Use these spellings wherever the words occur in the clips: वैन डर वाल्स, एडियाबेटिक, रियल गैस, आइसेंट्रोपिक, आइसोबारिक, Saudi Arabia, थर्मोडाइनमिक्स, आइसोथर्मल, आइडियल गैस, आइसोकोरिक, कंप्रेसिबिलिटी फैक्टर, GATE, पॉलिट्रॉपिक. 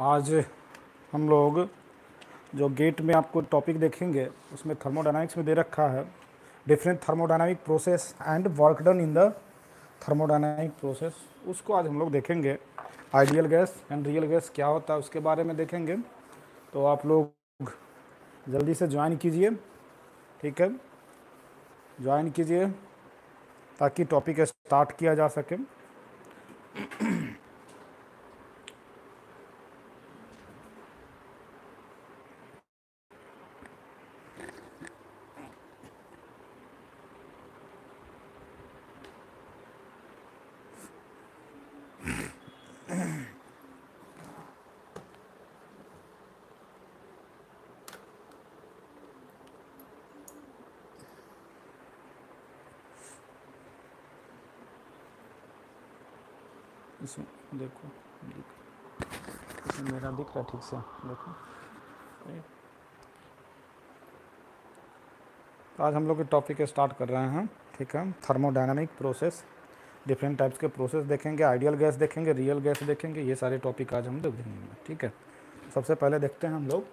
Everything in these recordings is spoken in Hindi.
आज हम लोग जो गेट में आपको टॉपिक देखेंगे उसमें थर्मोडाइनमिक्स में दे रखा है different thermodynamic process and work done in the thermodynamic process. उसको आज हम लोग देखेंगे। आइडियल गैस and रियल गैस क्या होता है उसके बारे में देखेंगे। तो आप लोग जल्दी से ज्वाइन कीजिए, ठीक है, ज्वाइन कीजिए ताकि टॉपिक स्टार्ट किया जा सके। देखो मेरा दिख रहा ठीक से, देखो आज हम लोग टॉपिक स्टार्ट कर रहे हैं, ठीक है। थर्मोडायनामिक प्रोसेस, डिफरेंट टाइप्स के प्रोसेस देखेंगे, आइडियल गैस देखेंगे, रियल गैस देखेंगे, ये सारे टॉपिक आज हम लोग देखेंगे, ठीक है। सबसे पहले देखते हैं हम लोग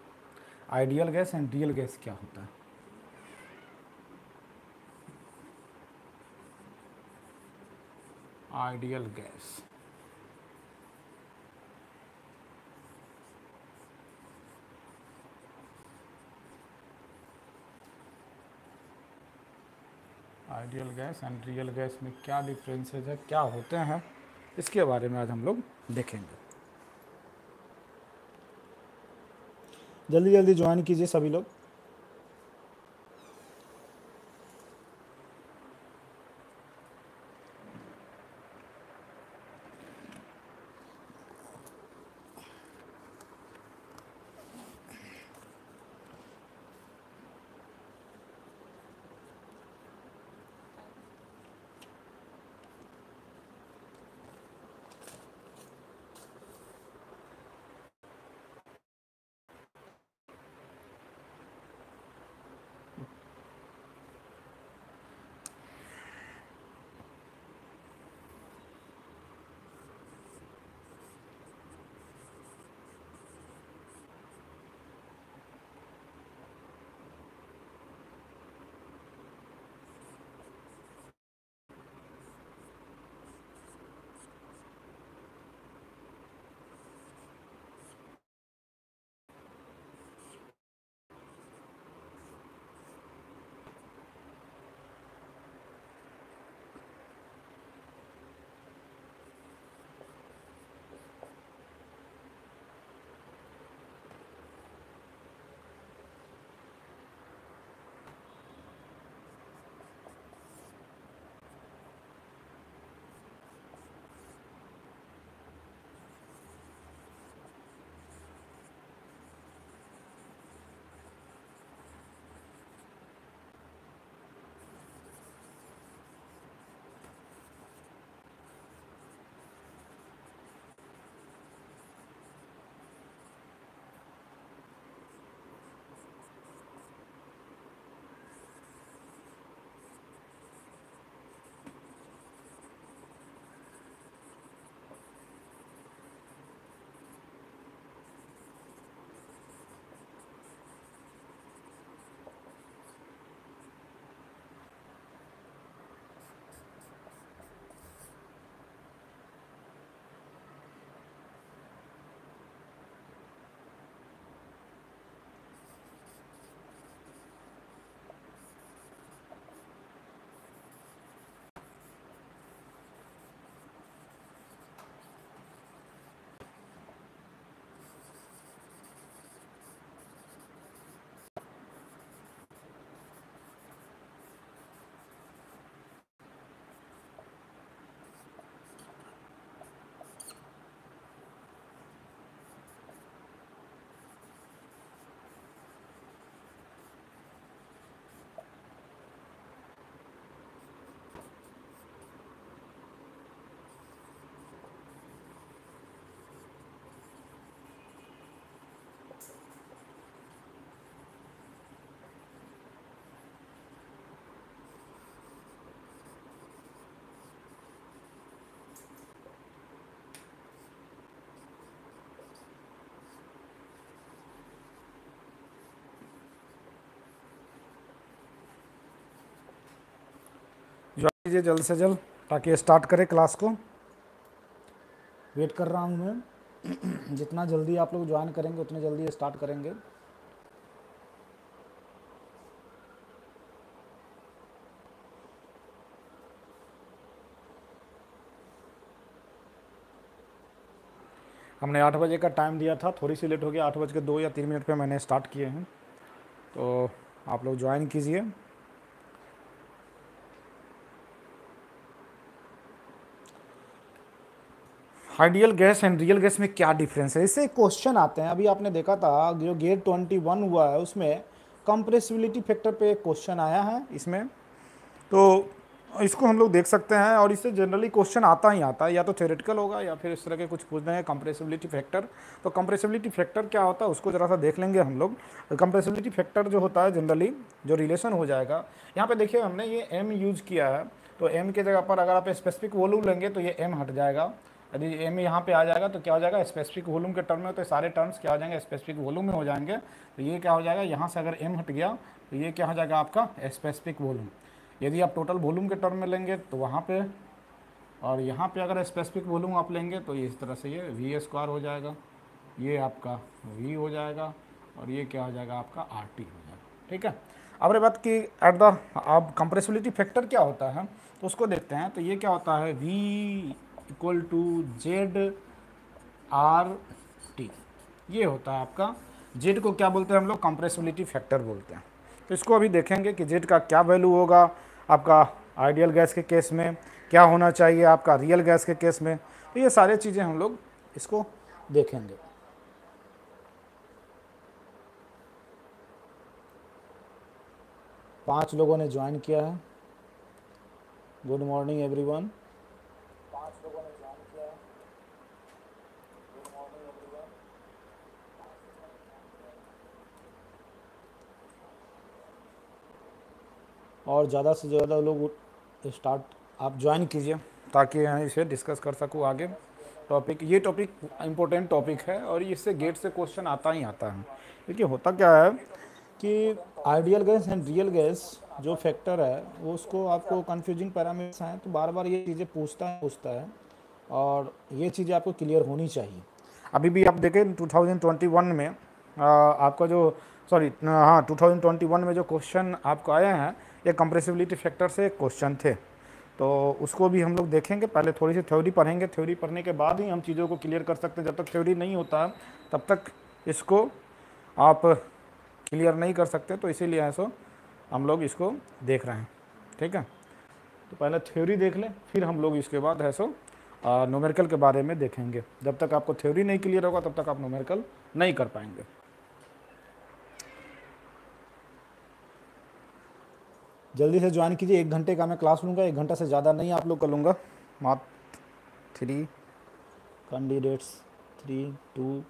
आइडियल गैस and रियल गैस क्या होता है। आइडियल गैस, आइडियल गैस and रियल गैस में क्या डिफरेंसेस है, क्या होते हैं, इसके बारे में आज हम लोग देखेंगे। जल्दी जल्दी ज्वाइन कीजिए सभी लोग। कीजिए जल्द से जल्द ताकि स्टार्ट करें क्लास को। वेट कर रहा हूं मैं, जितना जल्दी आप लोग ज्वाइन करेंगे उतने जल्दी स्टार्ट करेंगे। हमने 8 बजे का टाइम दिया था, थोड़ी सी लेट हो गया, 8 बज के 2 या 3 मिनट पर मैंने स्टार्ट किए हैं, तो आप लोग ज्वाइन कीजिए। आइडियल गैस and रियल गैस में क्या डिफरेंस है, इससे क्वेश्चन आते हैं। अभी आपने देखा था जो गेट 21 हुआ है उसमें कंप्रेसिबिलिटी फैक्टर पे क्वेश्चन आया है इसमें, तो इसको हम लोग देख सकते हैं। और इससे जनरली क्वेश्चन आता ही आता है, या तो थ्योरेटिकल होगा या फिर इस तरह के कुछ पूछते हैं कंप्रेसिबिलिटी फैक्टर। तो कंप्रेसिबिलिटी फैक्टर क्या होता है उसको जरा सा देख लेंगे हम लोग। कंप्रेसिबिलिटी फैक्टर जो होता है जनरली जो रिलेशन हो जाएगा, यहाँ पे देखिए हमने ये एम यूज़ किया है, तो एम की जगह पर अगर आप स्पेसिफिक वॉल्यूम लेंगे तो ये एम हट जाएगा। यदि एम यहाँ पे आ जाएगा तो क्या हो जाएगा, स्पेसिफिक वॉल्यूम के टर्म में, तो सारे टर्म्स क्या हो जाएंगे स्पेसिफिक वॉल्यूम में हो जाएंगे। तो ये क्या हो जाएगा, यहाँ से अगर एम हट गया तो ये क्या हो जाएगा आपका स्पेसिफिक वॉल्यूम। यदि आप टोटल वॉल्यूम के टर्म में लेंगे तो वहाँ पे, और यहाँ पे अगर स्पेसिफिक वॉल्यूम आप लेंगे तो ये इस तरह से ये वी स्क्वायर हो जाएगा, ये आपका वी हो जाएगा, और ये क्या हो जाएगा आपका आर टी हो जाएगा। ठीक है, अब रही बात कि एट द आप कंप्रेसिबिलिटी फैक्टर क्या होता है तो उसको देखते हैं। तो ये क्या होता है V equal to Z R T, ये होता है आपका। जेड को क्या बोलते हैं हम लोग, कंप्रेसिबिलिटी फैक्टर बोलते हैं। तो इसको अभी देखेंगे कि जेड का क्या वैल्यू होगा आपका आइडियल गैस के केस में, क्या होना चाहिए आपका रियल गैस के केस में, तो ये सारे चीज़ें हम लोग इसको देखेंगे। पांच लोगों ने ज्वाइन किया है, गुड मॉर्निंग एवरीवन। और ज़्यादा से ज़्यादा लोग स्टार्ट आप ज्वाइन कीजिए ताकि यहाँ इसे डिस्कस कर सकूँ आगे। टॉपिक, ये टॉपिक इम्पोर्टेंट टॉपिक है और इससे गेट से क्वेश्चन आता ही आता है। देखिए होता क्या है कि आइडियल गैस and रियल गैस जो फैक्टर है वो उसको आपको कन्फ्यूजिंग पैरामीटर्स हैं, तो बार बार ये चीज़ें पूछता है और ये चीज़ें आपको क्लियर होनी चाहिए। अभी भी आप देखें 2021 में आपका जो 2021 में जो क्वेश्चन आपको आए हैं ये कंप्रेसिबिलिटी फैक्टर से क्वेश्चन थे, तो उसको भी हम लोग देखेंगे। पहले थोड़ी सी थ्योरी पढ़ेंगे, थ्योरी पढ़ने के बाद ही हम चीज़ों को क्लियर कर सकते हैं। जब तक थ्योरी नहीं होता है तब तक इसको आप क्लियर नहीं कर सकते, तो इसीलिए ऐसा हम लोग इसको देख रहे हैं। ठीक है, तो पहले थ्योरी देख लें, फिर हम लोग इसके बाद ऐसा न्यूमेरिकल के बारे में देखेंगे। जब तक आपको थ्योरी नहीं क्लियर होगा तब तक आप न्यूमेरिकल नहीं कर पाएंगे। जल्दी से ज्वाइन कीजिए, 1 घंटे का मैं क्लास लूँगा, 1 घंटा से ज़्यादा नहीं आप लोग का लूँगा। मात्र 3 कैंडिडेट्स, 3, 2।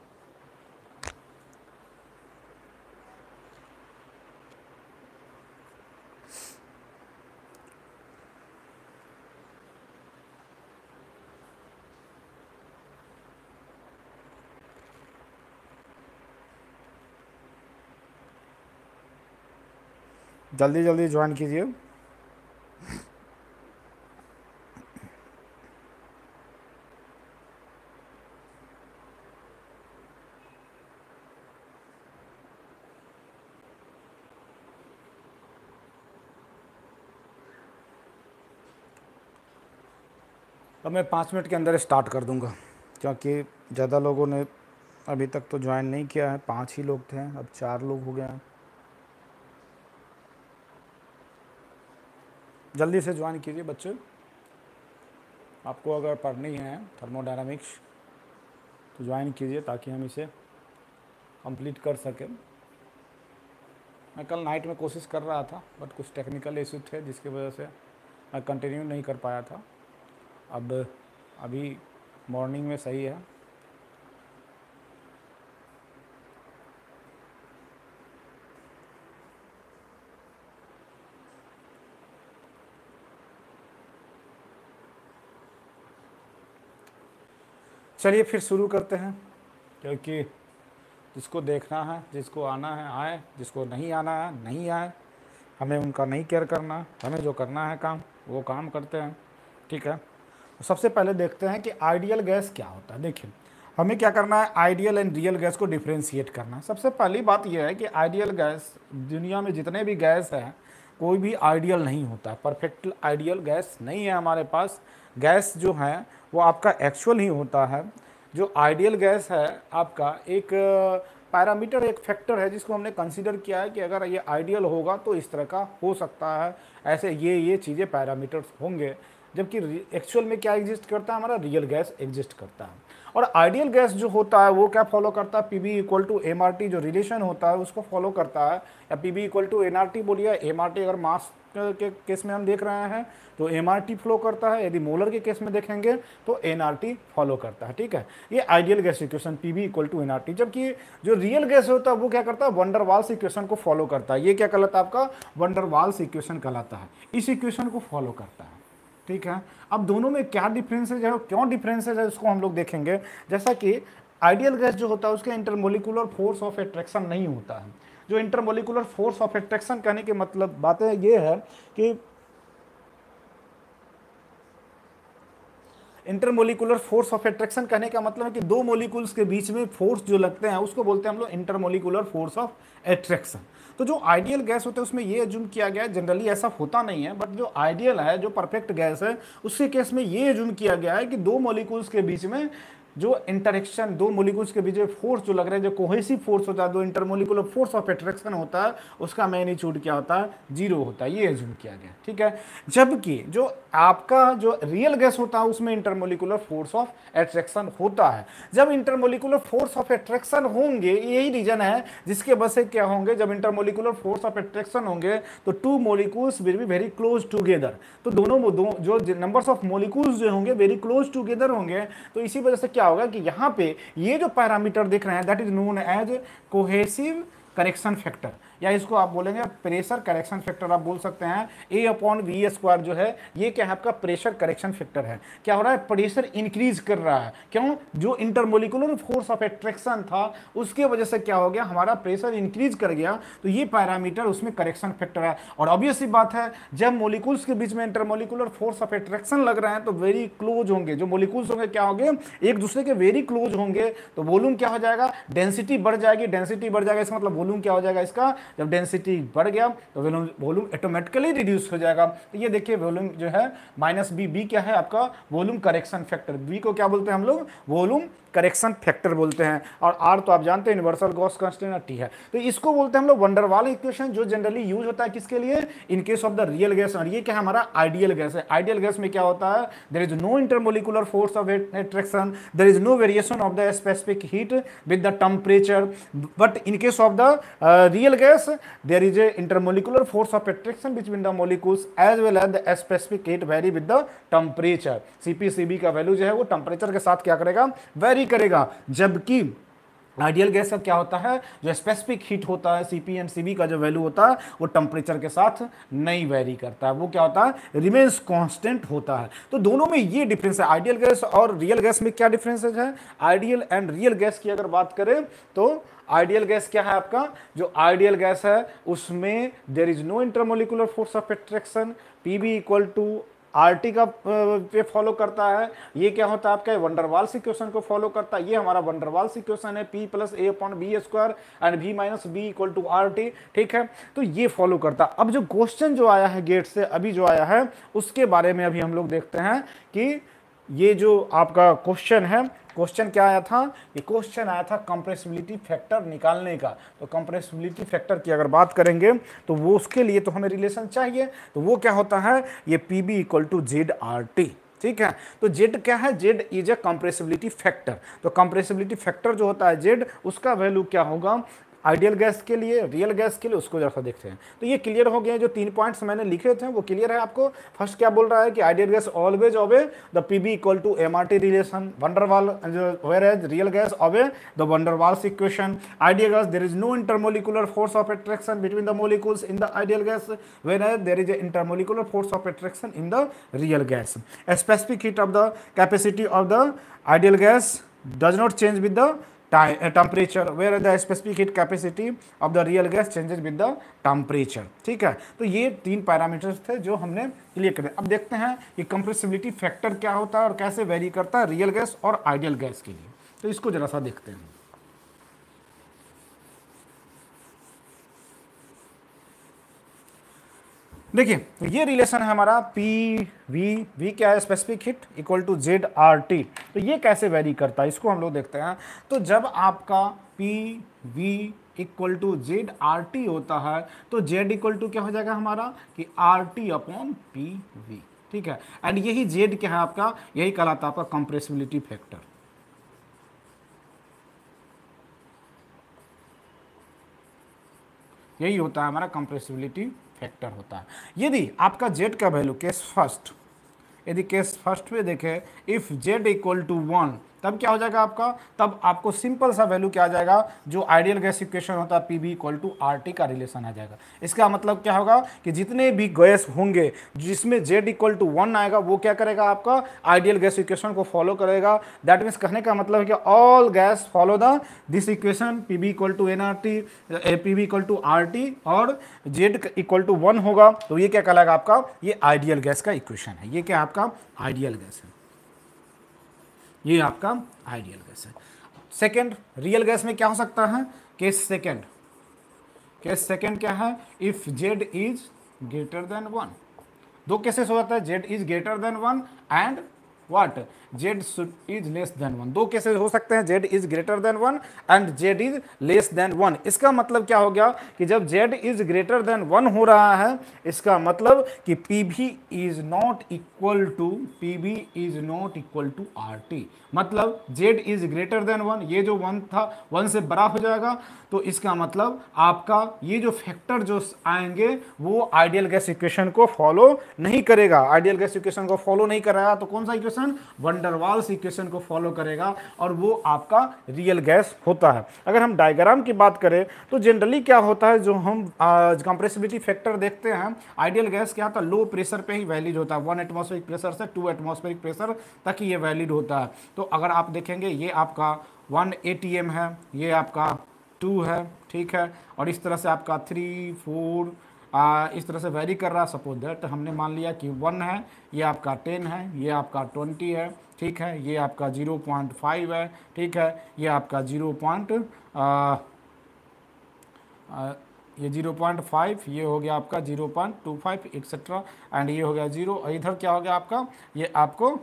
जल्दी जल्दी ज्वाइन कीजिए। अब मैं 5 मिनट के अंदर स्टार्ट कर दूंगा क्योंकि ज़्यादा लोगों ने अभी तक तो ज्वाइन नहीं किया है। 5 ही लोग थे, अब 4 लोग हो गए हैं। जल्दी से ज्वाइन कीजिए बच्चे, आपको अगर पढ़नी है थर्मोडाइनमिक्स तो ज्वाइन कीजिए ताकि हम इसे कंप्लीट कर सकें। मैं कल नाइट में कोशिश कर रहा था बट कुछ टेक्निकल इशू थे जिसकी वजह से मैं कंटिन्यू नहीं कर पाया था। अब अभी मॉर्निंग में सही है। चलिए फिर शुरू करते हैं, क्योंकि जिसको देखना है, जिसको आना है आए, जिसको नहीं आना है नहीं आए, हमें उनका नहीं केयर करना, हमें जो करना है काम वो काम करते हैं। ठीक है, सबसे पहले देखते हैं कि आइडियल गैस क्या होता है। देखिए हमें क्या करना है, आइडियल एंड रियल गैस को डिफ्रेंशिएट करना है। सबसे पहली बात यह है कि आइडियल गैस, दुनिया में जितने भी गैस हैं कोई भी आइडियल नहीं होता, परफेक्ट आइडियल गैस नहीं है हमारे पास। गैस जो है वो आपका एक्चुअल ही होता है। जो आइडियल गैस है आपका एक पैरामीटर, एक फैक्टर है जिसको हमने कंसीडर किया है कि अगर ये आइडियल होगा तो इस तरह का हो सकता है, ऐसे ये चीज़ें पैरामीटर्स होंगे। जबकि एक्चुअल में क्या एग्जिस्ट करता है, हमारा रियल गैस एग्जिस्ट करता है। और आइडियल गैस जो होता है वो क्या फॉलो करता है, P B equal to M R T जो रिलेशन होता है उसको फॉलो करता है, या P B equal to N R T बोलिए। एम आर टी अगर मास के केस में हम देख रहे हैं तो एम आर टी फॉलो करता है, यदि मोलर के केस में देखेंगे तो एन आर टी फॉलो करता है। ठीक है, ये आइडियल गैस equation P B equal to N R T. जबकि जो रियल गैस होता है वो क्या करता है, वैन डर वाल्स इक्वेशन को फॉलो करता है। ये क्या कहलाता है आपका, वैन डर वाल्स इक्वेशन कहलाता है, इस इक्वेशन को फॉलो करता है। ठीक है, अब दोनों में क्या डिफरेंसेज है और क्यों डिफरेंसेज है उसको हम लोग देखेंगे। जैसा कि आइडियल गैस जो होता है उसके इंटरमोलिकुलर फोर्स ऑफ एट्रैक्शन नहीं होता है। जो इंटरमोलिकुलर फोर्स ऑफ एट्रैक्शन कहने के मतलब बातें ये है कि इंटरमोलिकुलर फोर्स ऑफ एट्रैक्शन कहने का मतलब है कि दो मोलिकुल्स के बीच में फोर्स जो लगते हैं उसको बोलते हैं हम लोग इंटरमोलिकुलर फोर्स ऑफ एट्रैक्शन। तो जो आइडियल गैस होता है उसमें ये अज्यूम किया गया है, जनरली ऐसा होता नहीं है, बट जो आइडियल है, जो परफेक्ट गैस है, उसके केस में ये अज्यूम किया गया है कि दो मोलिकुल्स के बीच में जो इंटरेक्शन, दो मोलिकुल्स के बीच में फोर्स जो लग रहा है, जो कोहेसिव फोर्स होता है, जो इंटरमोलिकुलर फोर्स ऑफ एट्रैक्शन होता है, उसका मैग्नीट्यूड क्या होता है, जीरो होता है, ये अज्यूम किया गया। ठीक है, जबकि जो आपका जो रियल गैस होता है उसमें इंटरमोलिकुलर फोर्स ऑफ एट्रैक्शन होता है। जब इंटरमोलिकुलर फोर्स ऑफ एट्रैक्शन होंगे, यही रीजन है जिसके वजह से क्या होंगे, जब इंटरमोलिकुलर फोर्स ऑफ एट्रैक्शन होंगे तो two molecules will be very close together. तो दोनों जो नंबर्स ऑफ मोलिकुल्स जो होंगे वेरी क्लोज टुगेदर होंगे, तो इसी वजह से क्या होगा कि यहाँ पे ये जो पैरामीटर दिख रहे हैं that is known as cohesive correction factor, या इसको आप बोलेंगे प्रेशर करेक्शन फैक्टर आप बोल सकते हैं। A/V² जो है ये क्या है आपका, प्रेशर करेक्शन फैक्टर है। क्या हो रहा है, प्रेशर इंक्रीज कर रहा है। क्यों, जो इंटरमोलिकुलर फोर्स ऑफ एट्रैक्शन था उसके वजह से क्या हो गया, हमारा प्रेशर इंक्रीज कर गया, तो ये पैरामीटर उसमें करेक्शन फैक्टर है। और ऑब्वियसली बात है जब मोलिकुल्स के बीच में इंटरमोलिकुलर फोर्स ऑफ एट्रैक्शन लग रहे हैं तो वेरी क्लोज होंगे, जो मोलिकुल्स होंगे क्या होंगे, एक दूसरे के वेरी क्लोज होंगे, तो वॉल्यूम क्या हो जाएगा, डेंसिटी बढ़ जाएगी। डेंसिटी बढ़ जाएगा इसका मतलब वॉल्यूम क्या हो जाएगा इसका, जब डेंसिटी बढ़ गया तो वॉल्यूम ऑटोमेटिकली रिड्यूस हो जाएगा। तो ये देखिए वॉल्यूम जो है -b, b क्या है आपका, वॉल्यूम करेक्शन फैक्टर। b को क्या बोलते हैं हम लोग, वॉल्यूम करेक्शन फैक्टर बोलते हैं। और r तो आप जानते हैं यूनिवर्सल गॉस कांस्टेंट, और t है, तो इसको बोलते हैं हम लोग वैन डर वाल्स इक्वेशन, जो जनरली यूज होता है किसके लिए, in case of the रियल गैस। और ये क्या है, हमारा आइडियल गैस है। आइडियल गैस में क्या होता है, there is no intermolecular force of attraction, there is no variation of the specific heat with the temperature, but in case of the रियल गैस there is a intermolecular force of attraction between the molecules as well as the specific heat vary with the temperature। CpCb का वैल्यू जो है वो टेम्परेचर के साथ क्या करेगा, वेरी करेगा। जबकि आइडियल गैस का क्या होता है, जो स्पेसिफिक हीट होता है Cp एंड Cb का जो वैल्यू होता है वो टेम्परेचर के साथ नहीं वेरी करता है, वो क्या होता है, रिमेन्स कांस्टेंट होता है। तो दोनों में ये डिफरेंस है, आइडियल गैस और रियल गैस में क्या डिफरेंसेज है। आइडियल एंड रियल गैस की अगर बात करें तो आइडियल गैस क्या है आपका, जो आइडियल गैस है उसमें there is no intermolecular force of attraction, P B equal to R T का पे फॉलो करता है। ये क्या होता है आपका, वैन डर वाल्स इक्वेशन को फॉलो करता है। ये हमारा वैन डर वाल्स इक्वेशन है, P + A/V² and V - B = RT। ठीक है, तो ये फॉलो करता है। अब जो क्वेश्चन जो आया है गेट से अभी जो आया है उसके बारे में अभी हम लोग देखते हैं कि ये जो आपका क्वेश्चन है, क्वेश्चन क्या आया था, ये क्वेश्चन आया था कंप्रेसिबिलिटी फैक्टर निकालने का। तो कंप्रेसिबिलिटी फैक्टर की अगर बात करेंगे तो वो उसके लिए तो हमें रिलेशन चाहिए, तो वो क्या होता है, ये PB = ZRT। ठीक है, तो जेड क्या है, Z is a कंप्रेसिबिलिटी फैक्टर। तो कंप्रेसिबिलिटी फैक्टर जो होता है जेड, उसका वैल्यू क्या होगा आइडियल गैस के लिए, रियल गैस के लिए, उसको जरा सा देखते हैं। तो ये क्लियर हो गया, जो 3 पॉइंट्स मैंने लिखे थे वो क्लियर है आपको। फर्स्ट क्या बोल रहा है कि आइडियल गैस always obey the PB = MRT relation, वैन डर वाल्स whereas रियल गैस obey the वैन डर वाल्स equation. आइडियल गैस there is no intermolecular force of attraction between the molecules in the आइडियल गैस, whereas there is intermolecular force of attraction in the रियल गैस। Specific heat of the capacity of the आइडियल गैस does not change with the temperature, where the specific heat capacity of the real gas changes with the temperature. ठीक है, तो ये तीन पैरामीटर्स थे जो हमने क्लियर करे। अब देखते हैं कि कंप्रेसिबिलिटी फैक्टर क्या होता है और कैसे वेरी करता है रियल गैस और आइडियल गैस के लिए, तो इसको जरा सा देखते हैं। देखिए ये रिलेशन है हमारा पी वी, वी क्या है specific heat equal to Z R T, तो ये कैसे वेरी करता है इसको हम लोग देखते हैं। तो जब आपका P V equal to Z R T होता है तो जेड इक्वल टू क्या हो जाएगा हमारा कि R T upon P V, ठीक है। एंड यही जेड क्या है आपका, यही कहलाता है आपका कंप्रेसिबिलिटी फैक्टर। यही होता है हमारा कंप्रेसिबिलिटी फैक्टर होता है। यदि आपका जेड का वैल्यू केस फर्स्ट, यदि केस फर्स्ट में देखें इफ़ जेड इक्वल टू 1 तब क्या हो जाएगा आपका, तब आपको सिंपल सा वैल्यू क्या आ जाएगा जो आइडियल गैस इक्वेशन होता है P V equal to R T का रिलेशन आ जाएगा। इसका मतलब क्या होगा कि जितने भी गैस होंगे जिसमें जेड इक्वल टू 1 आएगा वो क्या करेगा आपका आइडियल गैस इक्वेशन को फॉलो करेगा। दैट मीन्स कहने का मतलब है कि all gas follow the this equation P V equal to N R T, P V equal to R T, और जेड इक्वल टू 1 होगा तो ये क्या कहलाएगा आपका, ये आइडियल गैस का इक्वेशन है। ये क्या आपका आइडियल गैस है, ये आपका आइडियल गैस है। सेकेंड रियल गैस में क्या हो सकता है, केस सेकेंड, केस सेकेंड क्या है if Z is greater than 1। दो केसेस हो जाता है, Z is greater than 1 and what Z is less than 1। दो केसेस हो सकते हैं, Z is greater than 1 and Z is less than 1। इसका मतलब क्या हो गया कि जब जेड इज ग्रेटर देन 1 हो रहा है इसका मतलब कि P V is not equal to, P V is not equal to R T, मतलब जेड इज ग्रेटर देन 1, ये जो 1 था 1 से बड़ा हो जाएगा। तो इसका मतलब आपका ये जो फैक्टर जो आएंगे वो आइडियल गैस इक्वेशन को फॉलो नहीं करेगा। आइडियल गैस इक्वेशन को फॉलो नहीं करेगा तो कौन सा इक्वेशन, वान डर वाल्स इक्वेशन को फॉलो करेगा और वो आपका रियल गैस होता है। अगर हम डायग्राम की बात करें तो जनरली क्या होता है जो हम कंप्रेसिबिलिटी फैक्टर देखते हैं, आइडियल गैस क्या होता है लो प्रेशर पे ही वैलिड होता है, 1 एटमॉस्फेरिक प्रेशर से 2 एटमॉस्फेरिक प्रेशर तक ही ये वैलिड होता है। तो अगर आप देखेंगे ये आपका 1 एटीएम है, ये आपका 2 है, ठीक है, और इस तरह से आपका 3, 4 इस तरह से वेरी कर रहा। सपोज दैट हमने मान लिया कि 1 है, ये आपका 10 है, ये आपका 20 है, ठीक है, ये आपका 0.5 है, ठीक है, ये आपका 0.5, ये हो गया आपका 0.25 एक्सेट्रा, एंड ये हो गया 0। इधर क्या हो गया आपका, ये आपको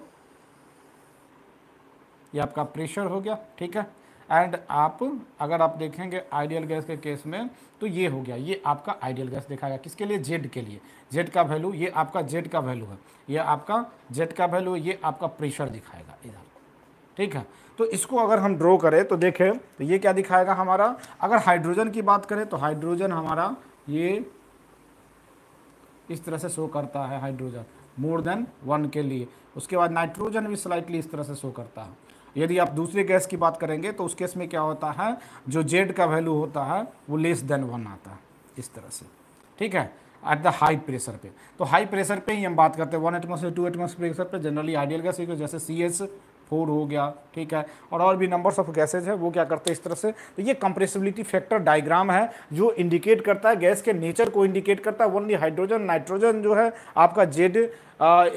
ये आपका प्रेशर हो गया, ठीक है। एंड आप अगर आप देखेंगे आइडियल गैस के केस में तो ये हो गया, ये आपका आइडियल गैस देखा गया किसके लिए, जेड के लिए। जेड का वैल्यू, ये आपका जेड का वैल्यू है, ये आपका जेड का वैल्यू, ये आपका प्रेशर दिखाएगा इधर, ठीक है। तो इसको अगर हम ड्रॉ करें तो देखें तो ये क्या दिखाएगा हमारा, अगर हाइड्रोजन की बात करें तो हाइड्रोजन हमारा ये इस तरह से शो करता है, हाइड्रोजन मोर देन 1 के लिए। उसके बाद नाइट्रोजन भी स्लाइटली इस तरह से शो करता है। यदि आप दूसरे गैस की बात करेंगे तो उस केस में क्या होता है जो जेड का वैल्यू होता है वो लेस देन 1 आता है इस तरह से, ठीक है, एट द हाई प्रेशर पे। तो हाई प्रेशर पे ही हम बात करते हैं 1 एटमॉस्फेयर 2 एटमॉस्फेयर प्रेशर पे जनरली आइडियल गैस है, जैसे CH4 हो गया, ठीक है, और भी नंबर्स ऑफ गैसेज है वो क्या करते हैं इस तरह से। तो ये कंप्रेसिबिलिटी फैक्टर डायग्राम है जो इंडिकेट करता है गैस के नेचर को, इंडिकेट करता है ओनली हाइड्रोजन नाइट्रोजन जो है आपका Z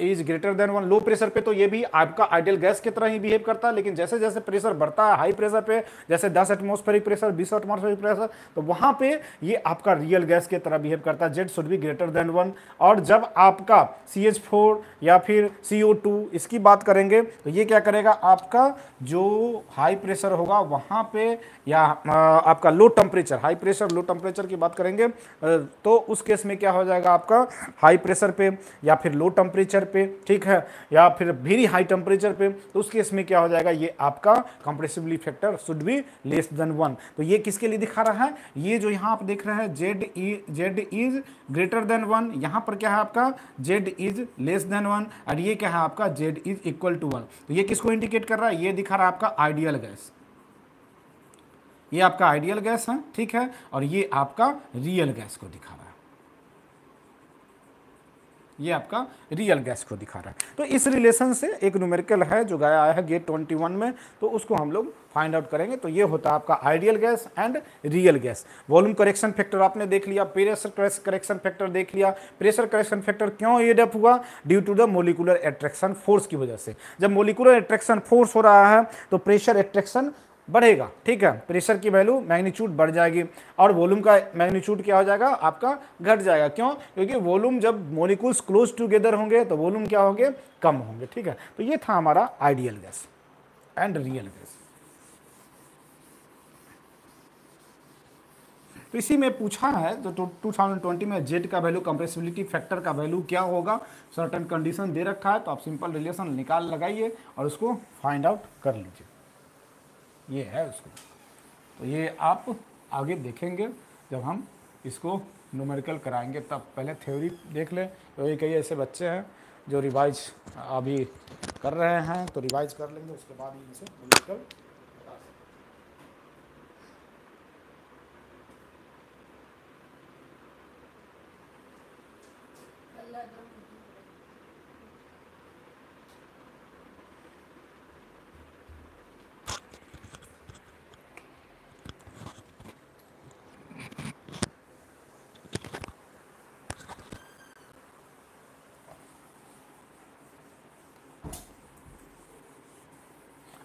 is greater than 1। Low pressure पे तो ये भी आपका आइडियल गैस की तरह ही बिहेव करता है, लेकिन जैसे जैसे प्रेशर बढ़ता है हाई प्रेशर पे, जैसे 10 एटमॉस्फेरिक प्रेशर 20 एटमॉस्फेरिक प्रेशर, तो वहाँ पे ये आपका रियल गैस की तरह बिहेव करता है, Z should be greater than 1। और जब आपका CH4 या फिर CO2 इसकी बात करेंगे तो ये क्या करेगा आपका जो हाई प्रेशर होगा वहाँ पे, या आपका low temperature, high pressure low temperature की बात करेंगे तो उस केस में क्या हो जाएगा आपका हाई प्रेशर पे या फिर लो टेम्परेचर पे, ठीक है, या फिर वेरी हाई टेम्परेचर पे, तो उस केस में क्या हो जाएगा ये आपका कंप्रेसिबिलिटी फैक्टर should be less than 1। तो ये किसके लिए दिखा रहा है, ये जो यहाँ आप देख रहे हैं जेड इज ग्रेटर देन 1, यहाँ पर क्या है आपका जेड इज लेस देन 1, और ये क्या है आपका जेड इज इक्वल टू 1। तो ये किसको इंडिकेट कर रहा है, ये दिखा रहा है आपका आइडियल गैस, ये आपका आइडियल गैस है, ठीक है, और ये आपका रियल गैस को दिखा रहा है, ये आपका रियल गैस को दिखा रहा है। तो इस रिलेशन से एक न्यूमेरिकल है जो गया है गेट 21 में, तो उसको हम लोग फाइंड आउट करेंगे। तो ये होता है आपका आइडियल गैस and रियल गैस। Volume correction factor आपने देख लिया, प्रेशर करेक्शन फैक्टर देख लिया। प्रेशर करेक्शन फैक्टर क्यों एडअप हुआ? Due to the molecular attraction force की वजह से। जब मोलिकुलर एट्रैक्शन फोर्स हो रहा है तो प्रेशर एट्रैक्शन बढ़ेगा, ठीक है। प्रेशर की वैल्यू मैग्नीट्यूड बढ़ जाएगी और वॉल्यूम का मैग्नीट्यूड क्या हो जाएगा आपका, घट जाएगा। क्यों? क्योंकि वॉल्यूम जब मॉलिक्यूल्स क्लोज टुगेदर होंगे तो वॉल्यूम क्या होंगे, कम होंगे, ठीक है। तो ये था हमारा आइडियल गैस and रियल गैस। तो इसी में पूछा है तो 2020 में जेट का वैल्यू, कंप्रेसिबिलिटी फैक्टर का वैल्यू क्या होगा, सर्टेन कंडीशन दे रखा है। तो आप सिंपल रिलेशन निकाल लगाइए और उसको फाइंड आउट कर लीजिए, ये है उसको। तो ये आप आगे देखेंगे जब हम इसको न्यूमेरिकल कराएंगे, तब पहले थ्योरी देख लें। तो ये कई ऐसे बच्चे हैं जो रिवाइज अभी कर रहे हैं, तो रिवाइज कर लेंगे, उसके बाद ही इनसे न्यूमेरिकल।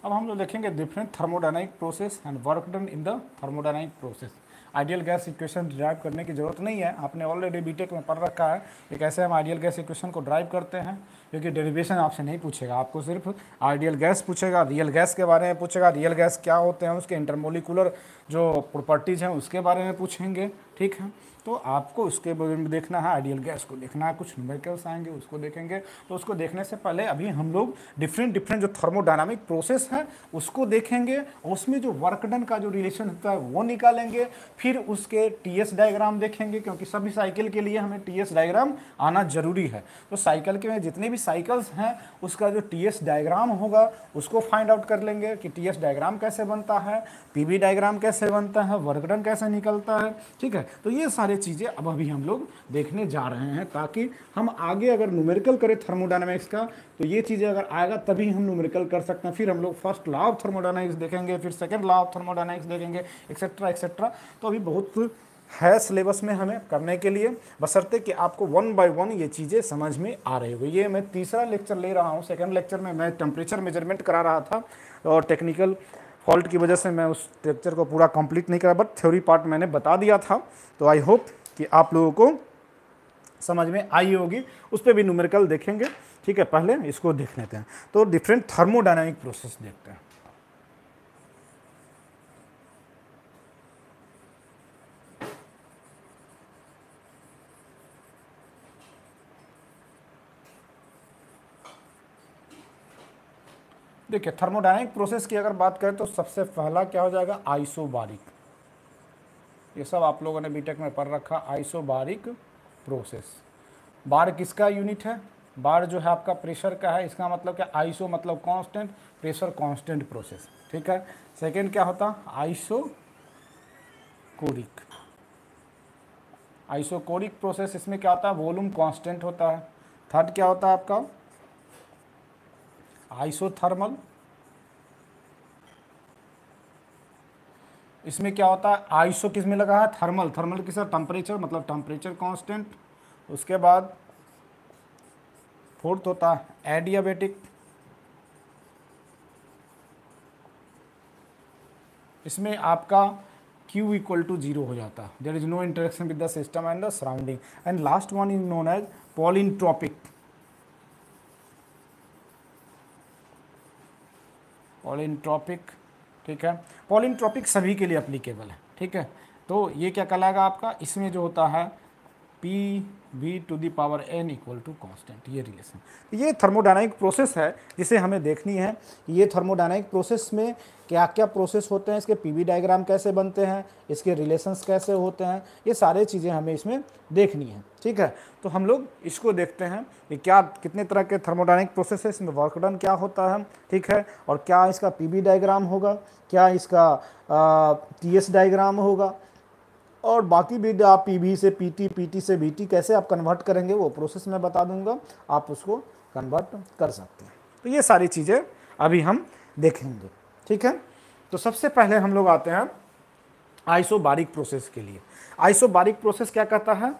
अब हम लोग देखेंगे different thermodynamic process and work done in the thermodynamic process. आइडियल गैस equation derive करने की जरूरत नहीं है, आपने ऑलरेडी बीटेक में पढ़ रखा है कि कैसे हम आइडियल गैस इक्वेशन को ड्राइव करते हैं, क्योंकि डेरिवेशन आपसे नहीं पूछेगा। आपको सिर्फ आइडियल गैस पूछेगा, रियल गैस के बारे में पूछेगा, रियल गैस क्या होते हैं, उसके इंटरमोलिकुलर जो प्रॉपर्टीज हैं उसके बारे में पूछेंगे, ठीक है। तो आपको उसके बारे में देखना है, आइडियल गैस को देखना है, कुछ न्यूमेरिकल्स आएंगे उसको देखेंगे। तो उसको देखने से पहले अभी हम लोग डिफरेंट जो थर्मोडायनामिक प्रोसेस है उसको देखेंगे, और उसमें जो वर्क डन का जो रिलेशन होता है वो निकालेंगे, फिर उसके टीएस डायग्राम देखेंगे, क्योंकि सभी साइकिल के लिए हमें टीएस डायग्राम आना जरूरी है। तो साइकिल के जितने भी साइकिल्स हैं उसका जो टीएस डायग्राम होगा उसको फाइंड आउट कर लेंगे कि टीएस डायग्राम कैसे बनता है, पीवी डायग्राम कैसे बनता है, वर्क डन कैसे निकलता है, ठीक है। तो ये सारे चीज़ें अब अभी हम लोग देखने जा रहे हैं, ताकि हम आगे अगर न्यूमेरिकल करें थर्मोडायनामिक्स का तो ये चीज़ें अगर आएगा तभी हम न्यूमेरिकल कर सकते हैं। फिर हम लोग फर्स्ट लॉ ऑफ थर्मोडायनामिक्स देखेंगे, फिर सेकंड लॉ ऑफ थर्मोडायनामिक्स देखेंगे, एक्सेट्रा एक्सेट्रा। तो अभी बहुत है सिलेबस में हमें करने के लिए, बशर्ते कि आपको वन बाय वन ये चीज़ें समझ में आ रही होगी। ये मैं तीसरा लेक्चर ले रहा हूँ, सेकेंड लेक्चर में मैं टेम्परेचर मेजरमेंट करा रहा था और टेक्निकल फॉल्ट की वजह से मैं उस लेक्चर को पूरा कंप्लीट नहीं करा, बट थ्योरी पार्ट मैंने बता दिया था। तो आई होप कि आप लोगों को समझ में आई होगी, उस पर भी न्यूमेरिकल देखेंगे, ठीक है। पहले इसको देख लेते हैं, तो डिफरेंट थर्मोडायनामिक प्रोसेस देखते हैं। देखिए, थर्मोडायनामिक प्रोसेस की अगर बात करें तो सबसे पहला क्या हो जाएगा, आइसोबारिक। ये सब आप लोगों ने बीटेक में पढ़ रखा, आइसोबारिक प्रोसेस। बार किसका यूनिट है? बार जो है आपका प्रेशर का है, इसका मतलब क्या, आइसो मतलब कांस्टेंट, प्रेशर कांस्टेंट प्रोसेस, ठीक है। सेकेंड क्या होता, आइसोकोरिक। आइसोकोरिक प्रोसेस, इसमें क्या होता है, वॉल्यूम कांस्टेंट होता है। थर्ड क्या होता है आपका, आइसोथर्मल। इसमें क्या होता है, आइसो किस में लगा है, थर्मल। थर्मल किस है, टेम्परेचर, मतलब टेम्परेचर कांस्टेंट। उसके बाद फोर्थ होता है एडियाबेटिक। इसमें आपका Q इक्वल टू 0 हो जाता है, there is no interaction with the system and the surrounding. And last one is known as पॉलिट्रॉपिक। पॉलिट्रॉपिक, ठीक है। पॉलिट्रॉपिक सभी के लिए अप्लीकेबल है, ठीक है। तो ये क्या कहलाएगा आपका, इसमें जो होता है PV⁴ =constant, ये रिलेशन। ये थर्मोडायनामिक प्रोसेस है जिसे हमें देखनी है। ये थर्मोडायनामिक प्रोसेस में क्या क्या प्रोसेस होते हैं, इसके पीवी डायग्राम कैसे बनते हैं, इसके रिलेशंस कैसे होते हैं, ये सारे चीज़ें हमें इसमें देखनी है, ठीक है। तो हम लोग इसको देखते हैं कि क्या कितने तरह के थर्मोडायनामिक प्रोसेस है, इसमें वर्क डन क्या होता है, ठीक है, और क्या इसका पीवी डायग्राम होगा, क्या इसका टीएस डायग्राम होगा, और बाकी भी आप पीवी से पीटी, पीटी से बीटी कैसे आप कन्वर्ट करेंगे वो प्रोसेस मैं बता दूंगा, आप उसको कन्वर्ट कर सकते हैं। तो ये सारी चीज़ें अभी हम देखेंगे, ठीक है। तो सबसे पहले हम लोग आते हैं आइसोबारिक प्रोसेस के लिए। आइसोबारिक प्रोसेस क्या कहता है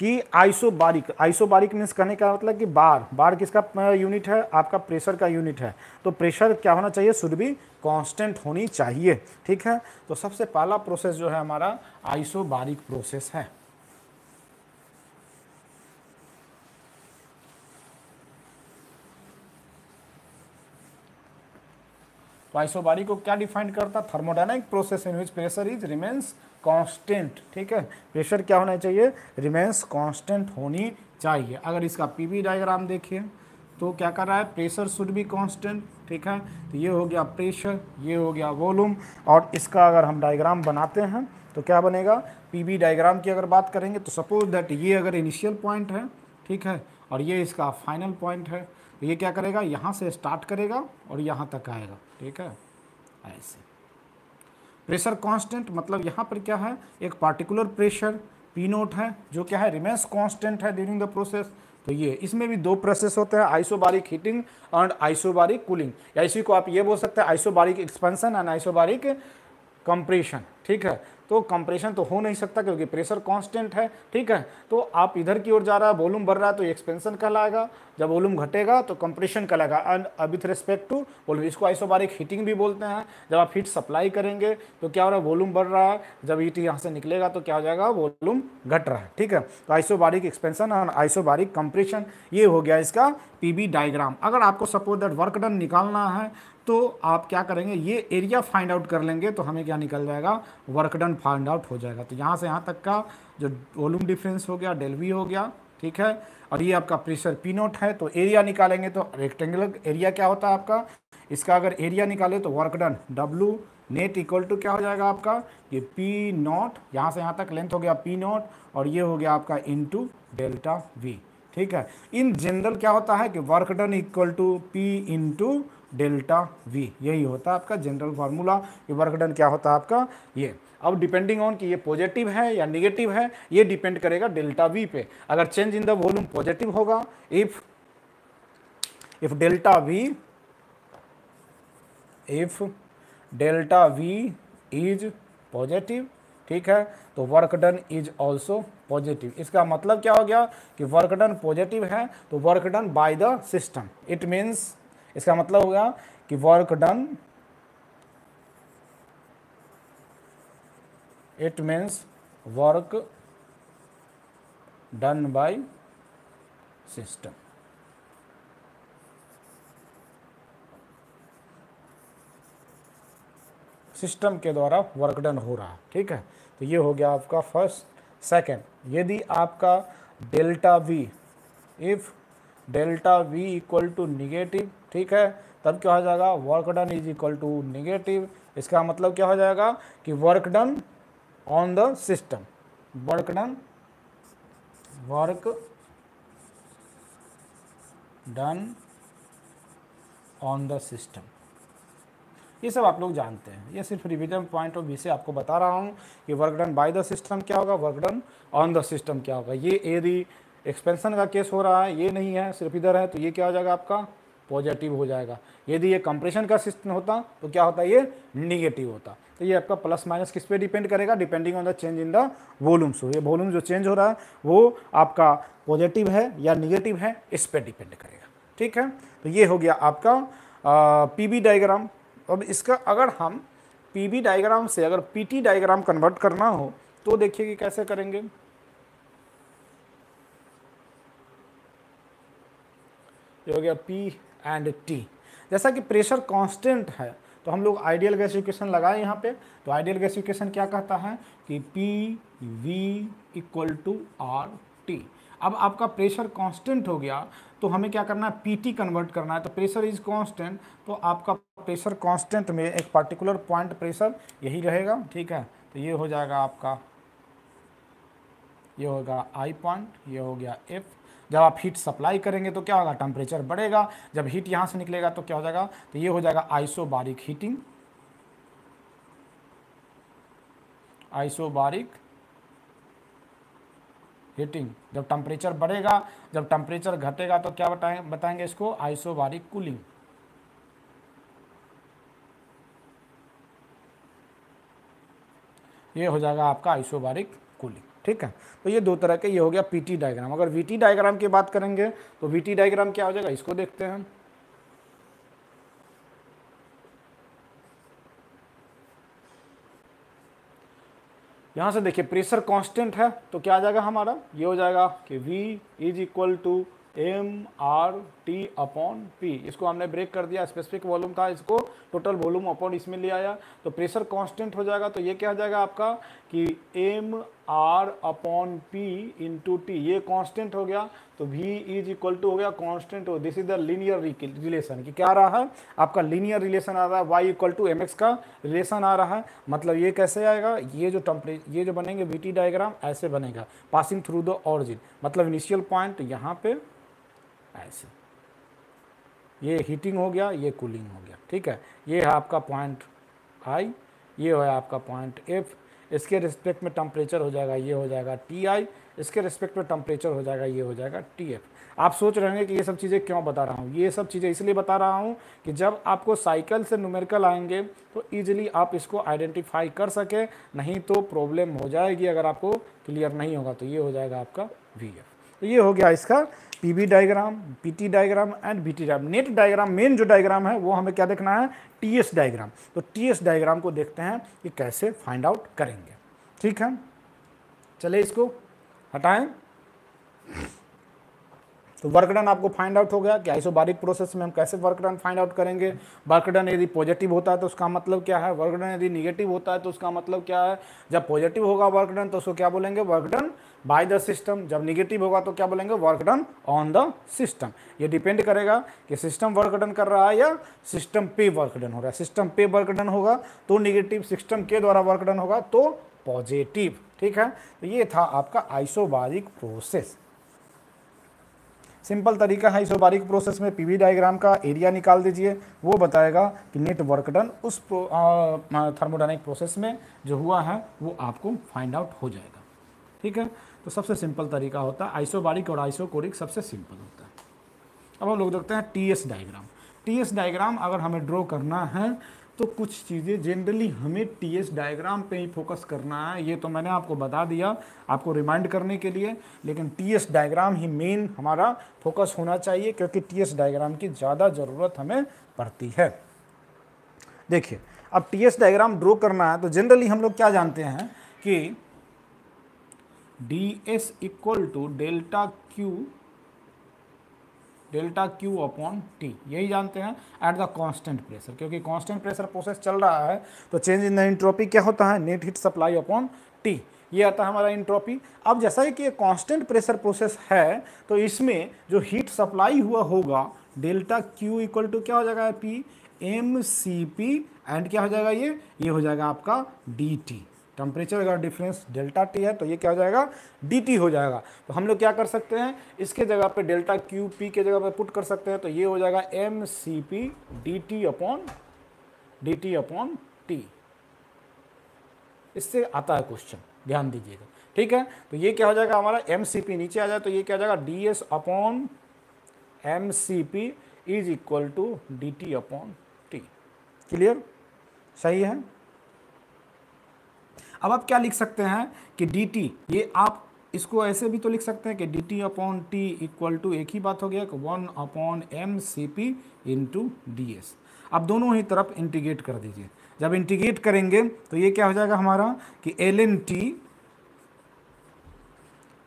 कि आइसोबारिक, आइसोबारिक मीन्स कहने का मतलब कि बार, बार किसका यूनिट है, आपका प्रेशर का यूनिट है। तो प्रेशर क्या होना चाहिए, शुड बी कांस्टेंट होनी चाहिए, ठीक है। तो सबसे पहला प्रोसेस जो है हमारा आइसोबारिक प्रोसेस है। आइसोबारिक को क्या डिफाइन करता है, thermodynamic process in which pressure is remains constant, ठीक है। प्रेशर क्या होना चाहिए, रिमेंस कांस्टेंट होनी चाहिए। अगर इसका पीवी डायग्राम देखिए तो क्या कर रहा है, प्रेशर शुड बी कांस्टेंट, ठीक है। तो ये हो गया प्रेशर, ये हो गया वॉल्यूम, और इसका अगर हम डायग्राम बनाते हैं तो क्या बनेगा, पीवी डायग्राम की अगर बात करेंगे तो सपोज दैट ये अगर इनिशियल पॉइंट है, ठीक है, और ये इसका फाइनल पॉइंट है। तो ये क्या करेगा, यहाँ से स्टार्ट करेगा और यहाँ तक आएगा, ठीक है। ऐसे प्रेशर कांस्टेंट मतलब यहाँ पर क्या है, एक पार्टिकुलर प्रेशर पी नोट है जो क्या है, रिमेंस कांस्टेंट है ड्यूरिंग द प्रोसेस। तो ये इसमें भी दो प्रोसेस होते हैं, आइसोबारिक heating and आइसोबारिक cooling, या इसी को आप ये बोल सकते हैं आइसोबारिक expansion and आइसोबारिक compression, ठीक है। तो कंप्रेशन तो हो नहीं सकता क्योंकि प्रेशर कांस्टेंट है, ठीक है। तो आप इधर की ओर जा रहा है, वॉल्यूम बढ़ रहा है, तो ये एक्सपेंशन कहलाएगा, जब वॉल्यूम घटेगा तो कंप्रेशन कहलाएगा। And with respect to volume, इसको आइसोबारिक हीटिंग भी बोलते हैं। जब आप हीट सप्लाई करेंगे तो क्या हो रहा है, वॉल्यूम बढ़ रहा है, जब हीट यहाँ से निकलेगा तो क्या हो जाएगा, वॉल्यूम घट रहा है, ठीक है। तो आइसोबारिक एक्सपेंशन और आइसोबारिक कंप्रेशन, ये हो गया इसका पीबी डायग्राम। अगर आपको सपोज दैट वर्क डन निकालना है तो आप क्या करेंगे, ये एरिया फाइंड आउट कर लेंगे, तो हमें क्या निकल जाएगा, वर्क डन फाइंड आउट हो जाएगा। तो यहाँ से यहाँ तक का जो वॉल्यूम डिफरेंस हो गया, डेल्वी हो गया, ठीक है, और ये आपका प्रेशर पी नोट है। तो एरिया निकालेंगे तो रेक्टेंगुलर एरिया क्या होता है आपका, इसका अगर एरिया निकाले तो work done W net equal to क्या हो जाएगा आपका, ये पी नोट, यहाँ से यहाँ तक लेंथ हो गया पी नोट, और ये हो गया आपका इनटू डेल्टा वी, ठीक है। इन जनरल क्या होता है कि work done equal to P into delta V, यही होता है आपका जनरल फार्मूला कि वर्क डन क्या होता है आपका ये। अब डिपेंडिंग ऑन कि ये पॉजिटिव है या नेगेटिव है, ये डिपेंड करेगा डेल्टा वी पे। अगर change in the volume positive होगा, if delta V is positive, ठीक है, तो work done is also positive. इसका मतलब क्या हो गया कि वर्क डन पॉजिटिव है तो work done by the system, it means इसका मतलब हो गया कि work done, it means work done by system. System के द्वारा वर्क डन हो रहा है, ठीक है। तो ये हो गया आपका फर्स्ट। सेकंड, यदि आपका delta V, if delta V equal to negative, ठीक है, तब क्या हो जाएगा, work done is equal to negative. इसका मतलब क्या हो जाएगा कि work done on the system, work done on the system. ये सब आप लोग जानते हैं, ये सिर्फ रिविजन पॉइंट ऑफ व्यू से आपको बता रहा हूँ कि work done by the system क्या होगा, work done on the system क्या होगा। ये एरी एक्सपेंशन का केस हो रहा है, ये नहीं है, सिर्फ इधर है, तो ये क्या हो जाएगा आपका, पॉजिटिव हो जाएगा। यदि ये कंप्रेशन का सिस्टम होता तो क्या होता, ये निगेटिव होता। तो ये आपका प्लस माइनस किस पे डिपेंड करेगा, depending on the change in the volume. So ये वॉल्यूम जो चेंज हो रहा है वो आपका पॉजिटिव है या निगेटिव है, इस पर डिपेंड करेगा, ठीक है। तो ये हो गया आपका पीबी डायग्राम। अब इसका अगर हम पीबी डायग्राम से अगर पीटी डायग्राम कन्वर्ट करना हो तो देखिए कि कैसे करेंगे। ये हो गया पी एंड टी। जैसा कि प्रेशर कांस्टेंट है तो हम लोग आइडियल गैस इक्वेशन लगाए यहाँ पे। तो आइडियल गैस इक्वेशन क्या कहता है कि P V equal to R T. अब आपका प्रेशर कांस्टेंट हो गया तो हमें क्या करना है, पीटी कन्वर्ट करना है। तो प्रेशर इज कांस्टेंट, तो आपका प्रेशर कांस्टेंट में एक पार्टिकुलर पॉइंट प्रेशर यही रहेगा, ठीक है। तो ये हो जाएगा आपका, ये होगा आई पॉइंट, ये हो गया एफ। जब आप हीट सप्लाई करेंगे तो क्या होगा, टेम्परेचर बढ़ेगा, जब हीट यहाँ से निकलेगा तो क्या हो जाएगा, तो ये हो जाएगा आइसोबारिक हीटिंग, आइसोबारिक हीटिंग। जब टेम्परेचर बढ़ेगा, जब टेम्परेचर घटेगा तो क्या बताएंगे इसको आइसोबारिक कूलिंग। ये हो जाएगा आपका आइसोबारिक कूलिंग, ठीक है। तो ये दो तरह के, ये हो गया पीटी डायग्राम। अगर वीटी डायग्राम की बात करेंगे तो वीटी डायग्राम क्या हो जाएगा, इसको देखते हैं। यहां से देखिए प्रेशर कांस्टेंट है तो क्या आ जाएगा हमारा, ये हो जाएगा कि V is equal to MRT/P। इसको हमने ब्रेक कर दिया, स्पेसिफिक वॉल्यूम था, इसको टोटल वॉल्यूम अपॉन इसमें ले आया। तो प्रेशर कांस्टेंट हो जाएगा तो ये क्या हो जाएगा आपका कि MR/P/T। ये कांस्टेंट हो गया तो V इज इक्वल टू हो गया कांस्टेंट। हो this is the linear relation, कि क्या आ रहा है आपका लीनियर रिलेशन आ रहा है, Y इक्वल टू MX का रिलेशन आ रहा है। मतलब ये कैसे आएगा, ये जो बनेंगे VT डायग्राम ऐसे बनेगा, पासिंग थ्रू द ऑरिजिन, मतलब इनिशियल पॉइंट यहाँ पे ऐसे, ये हीटिंग हो गया, ये कूलिंग हो गया, ठीक है। ये है आपका पॉइंट आई, ये है आपका पॉइंट एफ, इसके रिस्पेक्ट में टेम्परेचर हो जाएगा, ये हो जाएगा TI, इसके रिस्पेक्ट में टेम्परेचर हो जाएगा, ये हो जाएगा TF। आप सोच रहे होंगे कि ये सब चीज़ें क्यों बता रहा हूँ, ये सब चीज़ें इसलिए बता रहा हूँ कि जब आपको साइकिल से न्यूमेरिकल आएंगे तो ईजिली आप इसको आइडेंटिफाई कर सकें, नहीं तो प्रॉब्लम हो जाएगी अगर आपको क्लियर नहीं होगा। तो ये हो जाएगा आपका VF। तो ये हो गया इसका PV diagram, PT diagram and VT diagram. Net diagram, main जो डायग्राम है वो हमें क्या देखना है, TS डायग्राम। तो TS डायग्राम को देखते हैं कि कैसे फाइंड आउट करेंगे, ठीक है। चले इसको हटाएं। तो वर्क डन आपको फाइंड आउट हो गया कि आइसोबारिक प्रोसेस में हम कैसे वर्क डन फाइंड आउट करेंगे। वर्क डन यदि पॉजिटिव होता है तो उसका मतलब क्या है, वर्क डन यदि नेगेटिव होता है तो उसका मतलब क्या है। जब पॉजिटिव होगा वर्क डन तो उसको क्या बोलेंगे, work done by the system. जब नेगेटिव होगा तो क्या बोलेंगे, work done on the system. ये डिपेंड करेगा कि सिस्टम वर्क डन कर रहा है या सिस्टम पे वर्क डन हो रहा है। सिस्टम पे वर्क डन होगा तो नेगेटिव, सिस्टम के द्वारा वर्क डन होगा तो पॉजिटिव, ठीक है। तो ये था आपका आइसोबारिक प्रोसेस। सिंपल तरीका है आइसोबारिक प्रोसेस में PV डायग्राम का एरिया निकाल दीजिए, वो बताएगा कि नेट वर्क डन उस थर्मोडायनामिक प्रोसेस में जो हुआ है वो आपको फाइंड आउट हो जाएगा, ठीक है। तो सबसे सिंपल तरीका होता है आइसोबारिक और आइसोकोरिक, सबसे सिंपल होता है। अब हम लोग देखते हैं TS डायग्राम। TS डायग्राम अगर हमें ड्रॉ करना है तो कुछ चीज़ें जनरली हमें TS डायग्राम पे ही फोकस करना है। ये तो मैंने आपको बता दिया आपको रिमाइंड करने के लिए, लेकिन TS डायग्राम ही मेन हमारा फोकस होना चाहिए क्योंकि TS डायग्राम की ज़्यादा ज़रूरत हमें पड़ती है। देखिए अब TS डायग्राम ड्रॉ करना है तो जनरली हम लोग क्या जानते हैं कि DS equal to delta Q/T, यही जानते हैं एट द कांस्टेंट प्रेशर, क्योंकि कांस्टेंट प्रेशर प्रोसेस चल रहा है तो चेंज इन द एंट्रोपी क्या होता है, net heat supply upon T, ये आता है हमारा एंट्रोपी। अब जैसा है कि ये कांस्टेंट प्रेशर प्रोसेस है तो इसमें जो हीट सप्लाई हुआ होगा डेल्टा Q इक्वल टू क्या हो जाएगा, P MCP एंड क्या हो जाएगा, ये हो जाएगा आपका DT। टेम्परेचर का डिफरेंस डेल्टा T है तो ये क्या हो जाएगा, DT हो जाएगा। तो हम लोग क्या कर सकते हैं, इसके जगह पे डेल्टा Q P के जगह पे पुट कर सकते हैं तो ये हो जाएगा MCP DT अपॉन T। इससे आता है क्वेश्चन, ध्यान दीजिएगा, ठीक है। तो ये क्या हो जाएगा हमारा MCP नीचे आ जाए तो ये क्या हो जाएगा DS upon MCP is equal to DT upon T। Clear, सही है। अब आप क्या लिख सकते हैं कि DT, ये आप इसको ऐसे भी तो लिख सकते हैं कि DT upon T equal to, एक ही बात हो गया कि 1/MCP × DS। अब दोनों ही तरफ इंटीग्रेट कर दीजिए। जब इंटीग्रेट करेंगे तो ये क्या हो जाएगा हमारा कि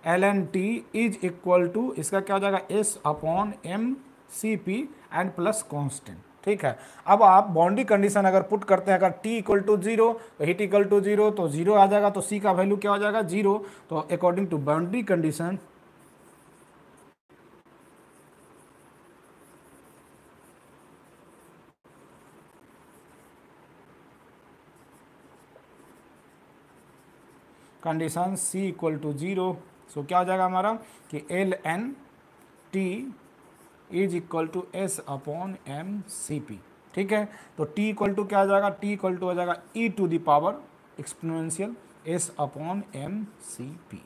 LNT इज इक्वल टू इसका क्या हो जाएगा S/MCP एंड प्लस कॉन्स्टेंट, ठीक है। अब आप बाउंड्री कंडीशन अगर पुट करते हैं, अगर T इक्वल टू 0 तो हीट इक्वल टू 0 तो 0 आ जाएगा तो C का वैल्यू क्या हो जाएगा 0। तो according to boundary condition C equal to 0 so क्या हो जाएगा हमारा कि LNT is equal to S upon MCP, ठीक है। तो T इक्वल टू क्या आ जाएगा, T इक्वल टू आ जाएगा E to the power exponential S upon MCP।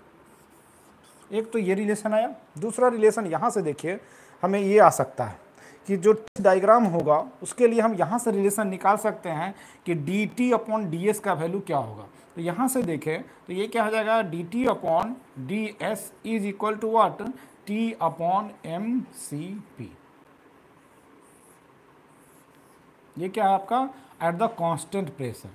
एक तो ये रिलेशन आया, दूसरा रिलेशन यहाँ से देखिए हमें ये आ सकता है कि जो डायग्राम होगा उसके लिए हम यहाँ से रिलेशन निकाल सकते हैं कि D T upon D S का वैल्यू क्या होगा। तो यहाँ से देखें तो ये क्या हो जाएगा, D T upon D S is equal to what, T upon M C P. ये क्या है आपका at the constant pressure.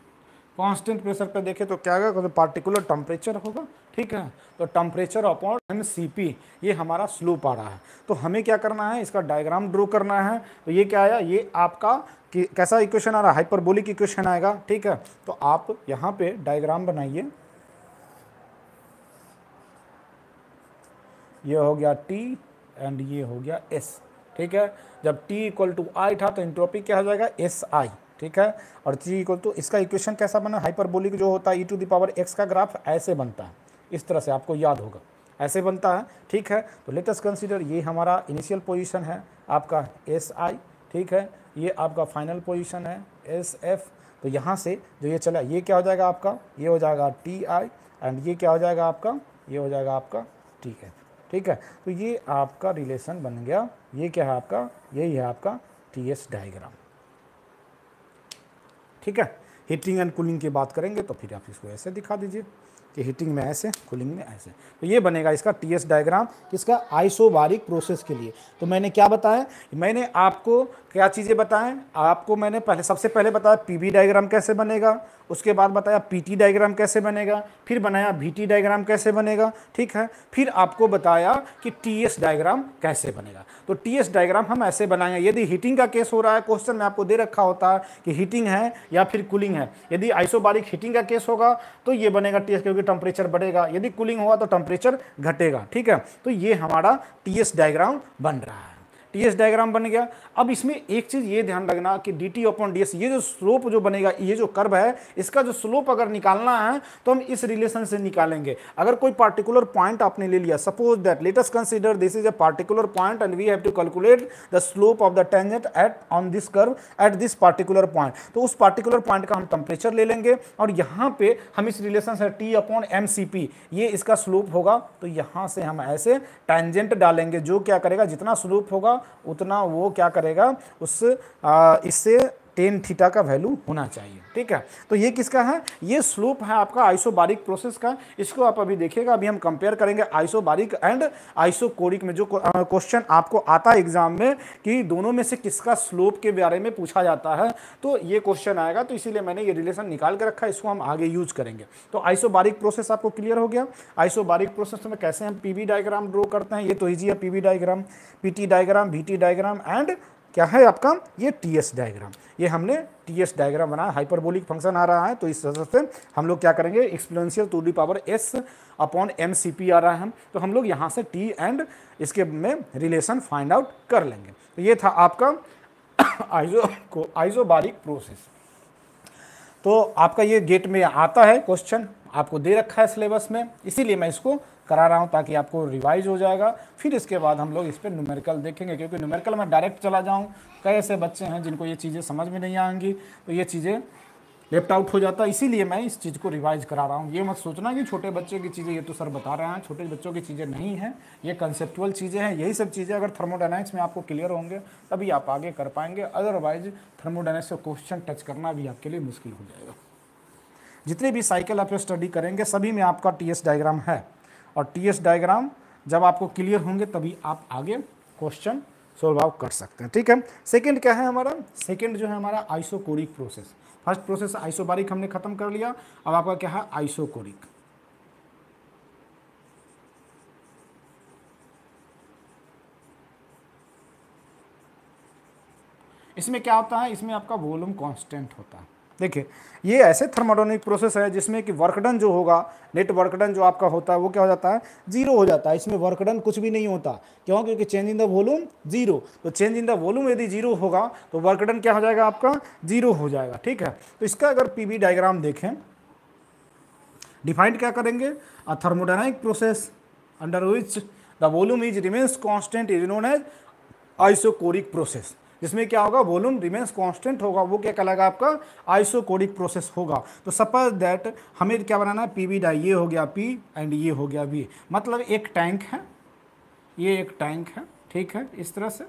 Constant pressure पे देखें तो क्या होगा, तो पार्टिकुलर टेम्परेचर होगा, ठीक है। तो temperature upon M C P ये हमारा स्लोप आ रहा है। तो हमें क्या करना है, इसका डायग्राम ड्रॉ करना है। तो ये क्या आया, ये आपका कैसा इक्वेशन आ रहा है, हाइपरबोलिक इक्वेशन आएगा, ठीक है। तो आप यहाँ पे डायग्राम बनाइए, ये हो गया टी एंड ये हो गया एस, ठीक है। जब टी इक्वल टू आई था तो एंट्रोपी क्या हो जाएगा, एस आई, ठीक है। और टी इक्वल टू इसका इक्वेशन कैसा बना, हाइपरबोलिक जो होता है E to the power X का ग्राफ ऐसे बनता है, इस तरह से आपको याद होगा ऐसे बनता है, ठीक है। तो लेट अस कंसीडर ये हमारा इनिशियल पोजीशन है आपका एस आई, ठीक है। ये आपका फाइनल पोजीशन है एस एफ। तो यहाँ से जो ये चला, ये क्या हो जाएगा आपका, ये हो जाएगा टी आई एंड ये क्या हो जाएगा आपका, ये हो जाएगा आपका टी एफ, ठीक है। तो ये आपका रिलेशन बन गया। ये क्या है आपका, यही है आपका टी एस डायग्राम, ठीक है। हीटिंग एंड कूलिंग की बात करेंगे तो फिर आप इसको ऐसे दिखा दीजिए कि हीटिंग में ऐसे, कूलिंग में ऐसे। तो ये बनेगा इसका टी एस डायग्राम, किसका, आइसोबारिक प्रोसेस के लिए। तो मैंने क्या बताया, मैंने आपको क्या चीज़ें बताएं, आपको मैंने पहले सबसे पहले बताया पीबी डायग्राम कैसे बनेगा, उसके बाद बताया पीटी डायग्राम कैसे बनेगा, फिर बनाया बीटी डायग्राम कैसे बनेगा, ठीक है। फिर आपको बताया कि टीएस डायग्राम कैसे बनेगा। तो टीएस डायग्राम हम ऐसे बनाएंगे, यदि हीटिंग का केस हो रहा है, क्वेश्चन में आपको दे रखा होता है कि हीटिंग है या फिर कूलिंग है। यदि आइसोबारिक हीटिंग का केस होगा तो ये बनेगा टीएस, क्योंकि टेम्परेचर बढ़ेगा। यदि कूलिंग होगा तो टेम्परेचर घटेगा, ठीक है। तो ये हमारा टीएस डायग्राम बन रहा है, टीएस डायग्राम बन गया। अब इसमें एक चीज़ ये ध्यान रखना कि D T upon D S, ये जो स्लोप जो बनेगा, ये जो कर्व है, इसका जो स्लोप अगर निकालना है तो हम इस रिलेशन से निकालेंगे। अगर कोई पार्टिकुलर पॉइंट आपने ले लिया, suppose that let us consider this is a particular point and we have to calculate the slope of the tangent at on this curve at this particular point. तो उस पार्टिकुलर पॉइंट का हम टेम्परेचर ले लेंगे और यहाँ पे हम इस रिलेशन से T upon M C P, ये इसका स्लोप होगा। तो यहाँ से हम ऐसे टेंजेंट डालेंगे जो क्या करेगा, जितना स्लोप होगा उतना वो क्या करेगा, उस इससे टेन थीटा का वैल्यू होना चाहिए, ठीक है। तो ये किसका है, ये स्लोप है आपका आइसोबारिक प्रोसेस का। इसको आप अभी देखिएगा, अभी हम कंपेयर करेंगे आइसोबारिक एंड आइसोकोरिक में। जो क्वेश्चन आपको आता है एग्जाम में कि दोनों में से किसका स्लोप के बारे में पूछा जाता है, तो ये क्वेश्चन आएगा। तो इसीलिए मैंने ये रिलेशन निकाल के रखा है, इसको हम आगे यूज करेंगे। तो आइसोबारिक प्रोसेस आपको क्लियर हो गया। आइसोबारिक प्रोसेस में कैसे हम पीवी डायग्राम ड्रॉ करते हैं, ये तो ईजी है, PV diagram, PT diagram, BT diagram and क्या है आपका ये टीएस डायग्राम। ये हमने टीएस डायग्राम बनाया, हाइपरबोलिक फंक्शन आ रहा है तो इस तरह से हम लोग क्या करेंगे, exponential to the power S upon M C P आ रहा है। तो हम लोग यहाँ से टी एंड इसके में रिलेशन फाइंड आउट कर लेंगे। तो ये था आपका आइसोबारिक प्रोसेस। तो आपका ये गेट में आता है, क्वेश्चन आपको दे रखा है सिलेबस में, इसीलिए मैं इसको करा रहा हूँ ताकि आपको रिवाइज हो जाएगा। फिर इसके बाद हम लोग इस पर न्यूमेरिकल देखेंगे, क्योंकि न्यूमेरिकल में डायरेक्ट चला जाऊँ, कई ऐसे बच्चे हैं जिनको ये चीज़ें समझ में नहीं आएंगी तो ये चीज़ें लेफ्ट आउट हो जाता है, इसीलिए मैं इस चीज़ को रिवाइज करा रहा हूँ। ये मत सोचना कि छोटे बच्चों की चीज़ें ये तो सर बता रहे हैं, छोटे बच्चों की चीज़ें नहीं हैं, ये कंसेप्चुअल चीज़ें हैं। यही सब चीज़ें अगर थर्मोडाइनमिक्स में आपको क्लियर होंगे तभी आप आगे कर पाएंगे, अदरवाइज थर्मोडाइनमिक्स का क्वेश्चन टच करना भी आपके लिए मुश्किल हो जाएगा। जितने भी साइकिल आप स्टडी करेंगे सभी में आपका टीएस डायग्राम है, और टीएस डायग्राम जब आपको क्लियर होंगे तभी आप आगे क्वेश्चन सोल्व आउट कर सकते हैं, ठीक है। सेकंड क्या है हमारा, सेकंड जो है हमारा आइसोकोरिक process. First process आइसोबारिक हमने खत्म कर लिया, अब आपका क्या है आइसोकोरिक। इसमें क्या होता है, इसमें आपका वॉल्यूम कांस्टेंट होता है। देखिए ये ऐसे थर्मोडायनेमिक प्रोसेस है जिसमें कि वर्कडन जो होगा, नेट वर्कडन जो आपका होता है वो क्या हो जाता है, जीरो हो जाता है। इसमें वर्कडन कुछ भी नहीं होता, क्यों, क्योंकि change in the volume zero. तो चेंज इन द वॉल्यूम यदि जीरो होगा तो वर्कडन क्या हो जाएगा आपका, जीरो हो जाएगा, ठीक है। तो इसका अगर पीवी डायग्राम देखें, डिफाइंड क्या करेंगे, a thermodynamic process under which the volume is remains constant is known as आइसोकोरिक process. जिसमें क्या होगा, वॉल्यूम रिमेंस कांस्टेंट होगा, वो क्या कहलाएगा आपका आइसोकोरिक प्रोसेस होगा। तो सपोज दैट हमें क्या बनाना है, पीवी डाई, ये हो गया पी एंड ये हो गया वी, मतलब एक टैंक है, ये एक टैंक है, ठीक है, इस तरह से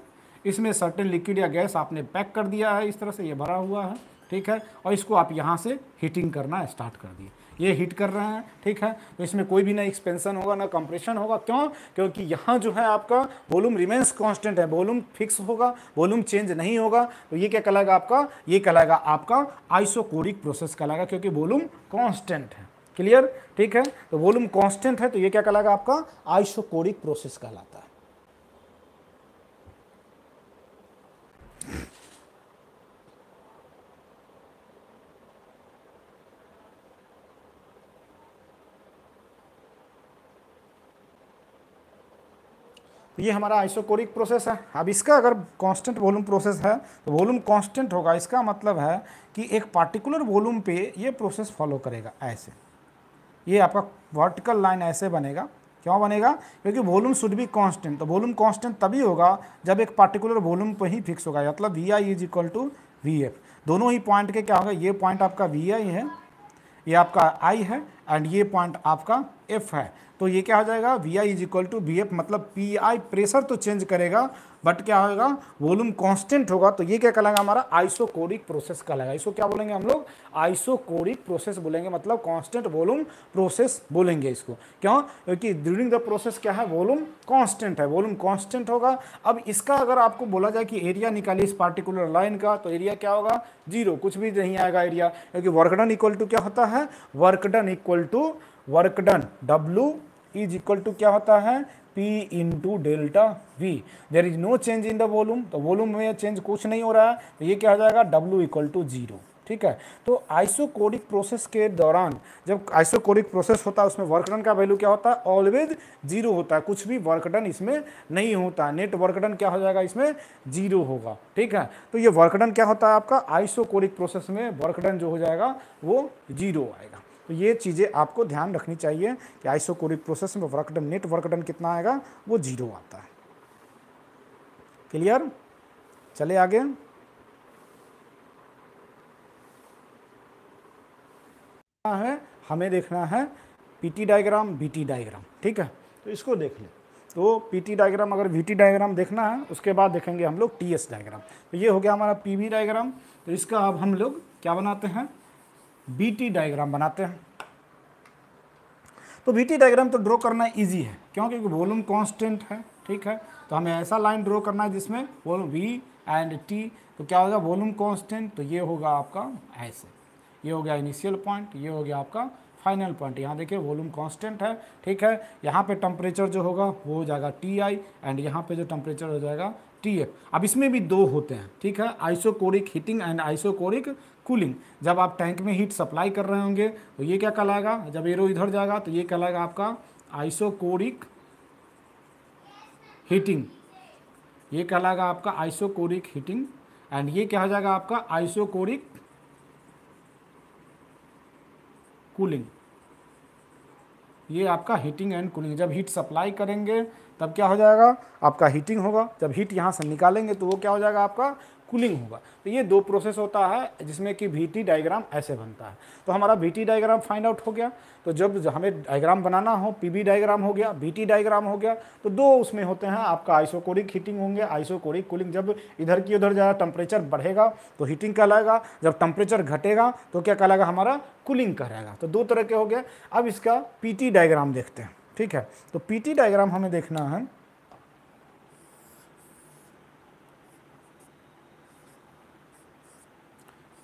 इसमें सर्टेन लिक्विड या गैस आपने पैक कर दिया है, इस तरह से ये भरा हुआ है, ठीक है, और इसको आप यहाँ से हीटिंग करना स्टार्ट कर दिए, ये हीट कर रहे हैं, ठीक है। तो इसमें कोई भी ना एक्सपेंशन होगा ना कंप्रेशन होगा, क्यों? क्योंकि यहाँ जो है आपका वॉल्यूम रिमेंस कांस्टेंट है, वॉल्यूम फिक्स होगा, वॉल्यूम चेंज नहीं होगा। तो ये क्या कहलाएगा आपका, ये कहलाएगा आपका आइसोकोरिक प्रोसेस कहलाएगा, क्योंकि वॉल्यूम कांस्टेंट है। क्लियर, ठीक है। तो वॉल्यूम कांस्टेंट है तो ये क्या कहलाएगा आपका आइसोकोरिक प्रोसेस कहलाता है। ये हमारा आइसोकोरिक प्रोसेस है। अब इसका अगर कांस्टेंट वॉल्यूम प्रोसेस है तो वॉल्यूम कांस्टेंट होगा, इसका मतलब है कि एक पार्टिकुलर वॉल्यूम पे ये प्रोसेस फॉलो करेगा, ऐसे ये आपका वर्टिकल लाइन ऐसे बनेगा। क्यों बनेगा? क्योंकि वॉल्यूम शुड बी कांस्टेंट। तो वॉल्यूम कांस्टेंट तभी होगा जब एक पार्टिकुलर वॉल्यूम पर ही फिक्स होगा, मतलब V I is equal to V F. दोनों ही पॉइंट के क्या होगा, ये पॉइंट आपका वी आई है, ये आपका आई है एंड ये पॉइंट आपका एफ है। तो ये क्या हो जाएगा, V I is equal to V F, मतलब पी आई प्रेशर तो चेंज करेगा बट क्या होगा, वॉल्यूम कांस्टेंट होगा। तो ये क्या कहलाएगा, हमारा आइसोकोरिक प्रोसेस कहलाएगा। इसको क्या बोलेंगे हम लोग, आइसोकोरिक प्रोसेस बोलेंगे, मतलब कांस्टेंट वॉल्यूम प्रोसेस बोलेंगे इसको। क्यों? क्योंकि ड्यूरिंग द प्रोसेस क्या है, वॉल्यूम कांस्टेंट है, वॉल्यूम कांस्टेंट होगा। अब इसका अगर आपको बोला जाए कि एरिया निकालिए इस पार्टिकुलर लाइन का, तो एरिया क्या होगा, जीरो, कुछ भी नहीं आएगा एरिया, क्योंकि वर्कडन इक्वल टू क्या होता है, work done equal to work done W is equal to क्या होता है, P into delta V। There is no change in the volume, तो वॉल्यूम में चेंज कुछ नहीं हो रहा है, तो ये क्या हो जाएगा, W इक्वल टू जीरो, ठीक है। तो आइसोकोरिक प्रोसेस के दौरान जब आइसोकोरिक प्रोसेस होता है उसमें वर्कडन का वैल्यू क्या होता है, ऑलवेज जीरो होता है, कुछ भी वर्कडन इसमें नहीं होता, नेट वर्कडन क्या हो जाएगा, इसमें जीरो होगा, ठीक है। तो ये वर्कडन क्या होता है आपका, आइसोकोरिक प्रोसेस में वर्कडन जो हो जाएगा वो जीरो आएगा। तो ये चीज़ें आपको ध्यान रखनी चाहिए कि आइसोकोरिक प्रोसेस में वर्कडन, नेट वर्कडन कितना आएगा, वो जीरो आता है। क्लियर, चले आगे। है हमें देखना है पीटी डायग्राम, बीटी डायग्राम, ठीक है, तो इसको देख लें। तो पीटी डायग्राम, अगर वीटी डायग्राम देखना है, उसके बाद देखेंगे हम लोग टीएस डायग्राम। तो ये हो गया हमारा पीवी डायग्राम। तो इसका अब हम लोग क्या बनाते हैं, बीटी डायग्राम बनाते हैं। तो बीटी डायग्राम तो ड्रॉ करना इजी है, क्यों? क्योंकि वॉल्यूम कांस्टेंट है, ठीक है। तो हमें ऐसा लाइन ड्रॉ करना है जिसमें वॉल्यूम वी एंड टी, तो क्या होगा, वॉल्यूम कांस्टेंट, तो ये होगा आपका ऐसे, ये हो गया इनिशियल पॉइंट, ये हो गया आपका फाइनल पॉइंट। यहाँ देखिए वॉल्यूम कांस्टेंट है, ठीक है। यहाँ पे टेम्परेचर जो होगा वो हो जाएगा टी आई एंड यहाँ पे जो टेम्परेचर हो जाएगा टी एफ। अब इसमें भी दो होते हैं, ठीक है, आइसोकोरिक heating and आइसोकोरिक cooling. जब आप टैंक में हीट सप्लाई कर रहे होंगे तो ये क्या कहलाएगा, जब एरो इधर जाएगा तो ये कहलाएगा आपका आइसोकोरिक हीटिंग, ये कहलाएगा आपका आइसोकोरिक हीटिंग एंड ये क्या हो जाएगा आपका आइसोकोरिक कूलिंग। ये आपका हीटिंग एंड कूलिंग, जब हीट सप्लाई करेंगे तब क्या हो जाएगा आपका हीटिंग होगा, जब हीट यहाँ से निकालेंगे तो वो क्या हो जाएगा आपका कूलिंग होगा। तो ये दो प्रोसेस होता है जिसमें कि वीटी डायग्राम ऐसे बनता है। तो हमारा वीटी डायग्राम फाइंड आउट हो गया। तो जब हमें डायग्राम बनाना हो, पीवी डायग्राम हो गया, वीटी डायग्राम हो गया, तो दो उसमें होते हैं आपका, आइसोकोरिक हीटिंग होंगे, आइसोकोरिक कूलिंग। जब इधर की उधर ज़्यादा टेम्परेचर बढ़ेगा तो हीटिंग कहलाएगा, जब टेम्परेचर घटेगा तो क्या कहलाएगा, हमारा कूलिंग कहलाएगा। तो दो तरह के हो गए। अब इसका पीटी डायग्राम देखते हैं, ठीक है। तो पीटी डायग्राम हमें देखना है,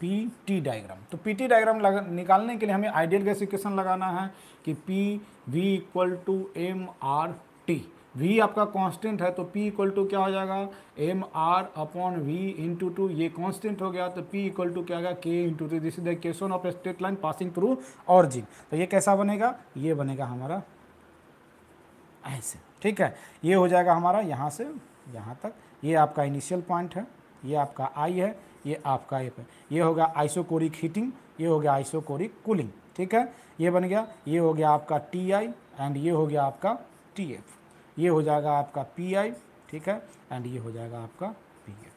पीटी डायग्राम। तो पीटी डायग्राम निकालने के लिए हमें आइडियल गैस इक्वेशन लगाना है कि P V equal to M R T. V आपका कांस्टेंट है तो पी इक्वल टू क्या हो जाएगा, M R upon V into T, ये कांस्टेंट हो गया तो पी इक्वल टू क्या होगा, K into T. This is the equation of straight line passing through origin. तो ये कैसा बनेगा, ये बनेगा हमारा ऐसे, ठीक है। ये हो जाएगा हमारा यहाँ से यहाँ तक, ये आपका इनिशियल पॉइंट है, ये आपका आई है, ये आपका एफ है। ये हो गया आइसोकोरिक हीटिंग, ये हो गया आइसोकोरिक कूलिंग, ठीक है। ये बन गया, ये हो गया आपका टी आई एंड ये हो गया आपका टी एफ। ये हो जाएगा आपका पी आई, ठीक है, एंड ये हो जाएगा आपका पी एफ।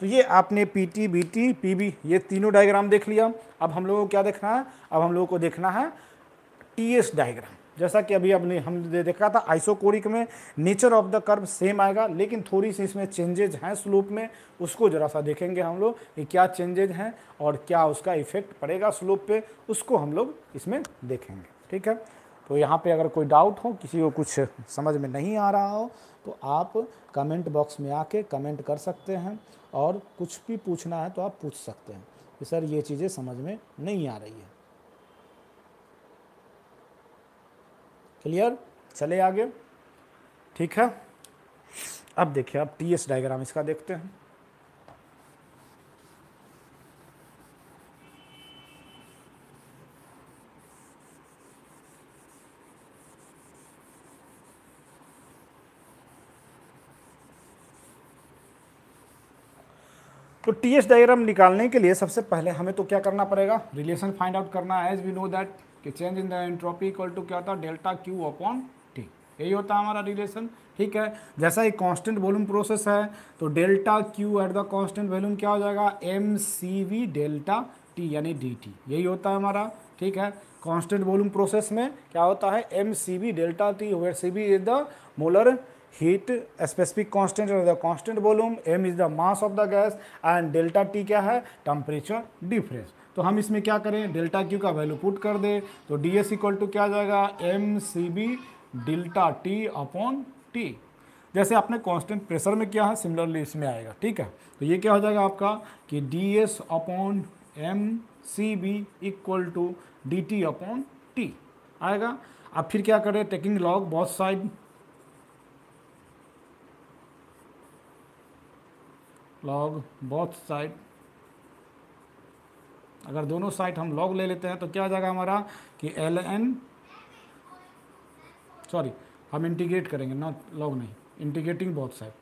तो ये आपने पीटी, बीटी, पीबी ये तीनों डायग्राम देख लिया। अब हम लोगों को क्या देखना है, अब हम लोगों को देखना है टीएस डायग्राम। जैसा कि अभी हमने देखा था आइसोकोरिक में nature of the curve same आएगा, लेकिन थोड़ी सी इसमें चेंजेज हैं स्लोप में, उसको जरा सा देखेंगे हम लोग कि क्या चेंजेज हैं और क्या उसका इफेक्ट पड़ेगा स्लोप पे, उसको हम लोग इसमें देखेंगे। ठीक है, तो यहाँ पे अगर कोई डाउट हो, किसी को कुछ समझ में नहीं आ रहा हो, तो आप कमेंट बॉक्स में आके कमेंट कर सकते हैं और कुछ भी पूछना है तो आप पूछ सकते हैं कि सर ये चीज़ें समझ में नहीं आ रही है। क्लियर, चले आगे। ठीक है, अब देखिए आप टीएस डायग्राम इसका देखते हैं। तो टीएस डायग्राम निकालने के लिए सबसे पहले हमें तो क्या करना पड़ेगा, रिलेशन फाइंड आउट करना है। एज वी नो दैट कि change in the entropy equal to क्या होता है, डेल्टा क्यू अपॉन टी, यही होता है हमारा रिलेशन। ठीक है, जैसा एक कांस्टेंट वॉल्यूम प्रोसेस है तो delta Q at the constant volume क्या हो जाएगा, M C V delta T यानी डी टी, यही होता है हमारा। ठीक है, कांस्टेंट वॉल्यूम प्रोसेस में क्या होता है, M C V delta T, where C V is the molar heat specific constant of the constant volume, M is the mass of the gas and delta T क्या है, टेम्परेचर डिफरेंस। तो हम इसमें क्या करें, डेल्टा क्यू का वैल्यू पुट कर दे तो डी एस इक्वल टू क्या आ जाएगा, M C B delta T upon T. जैसे आपने कांस्टेंट प्रेशर में किया है, सिमिलरली इसमें आएगा। ठीक है, तो ये क्या हो जाएगा आपका कि D S upon M C B equal to D T upon T आएगा। अब फिर क्या करें, taking log both side, log both side, अगर दोनों साइड हम लॉग ले लेते हैं तो क्या आ जाएगा हमारा कि एल एन, सॉरी हम इंटीग्रेट करेंगे, नॉट लॉग नहीं, इंटीग्रेटिंग बोथ साइड,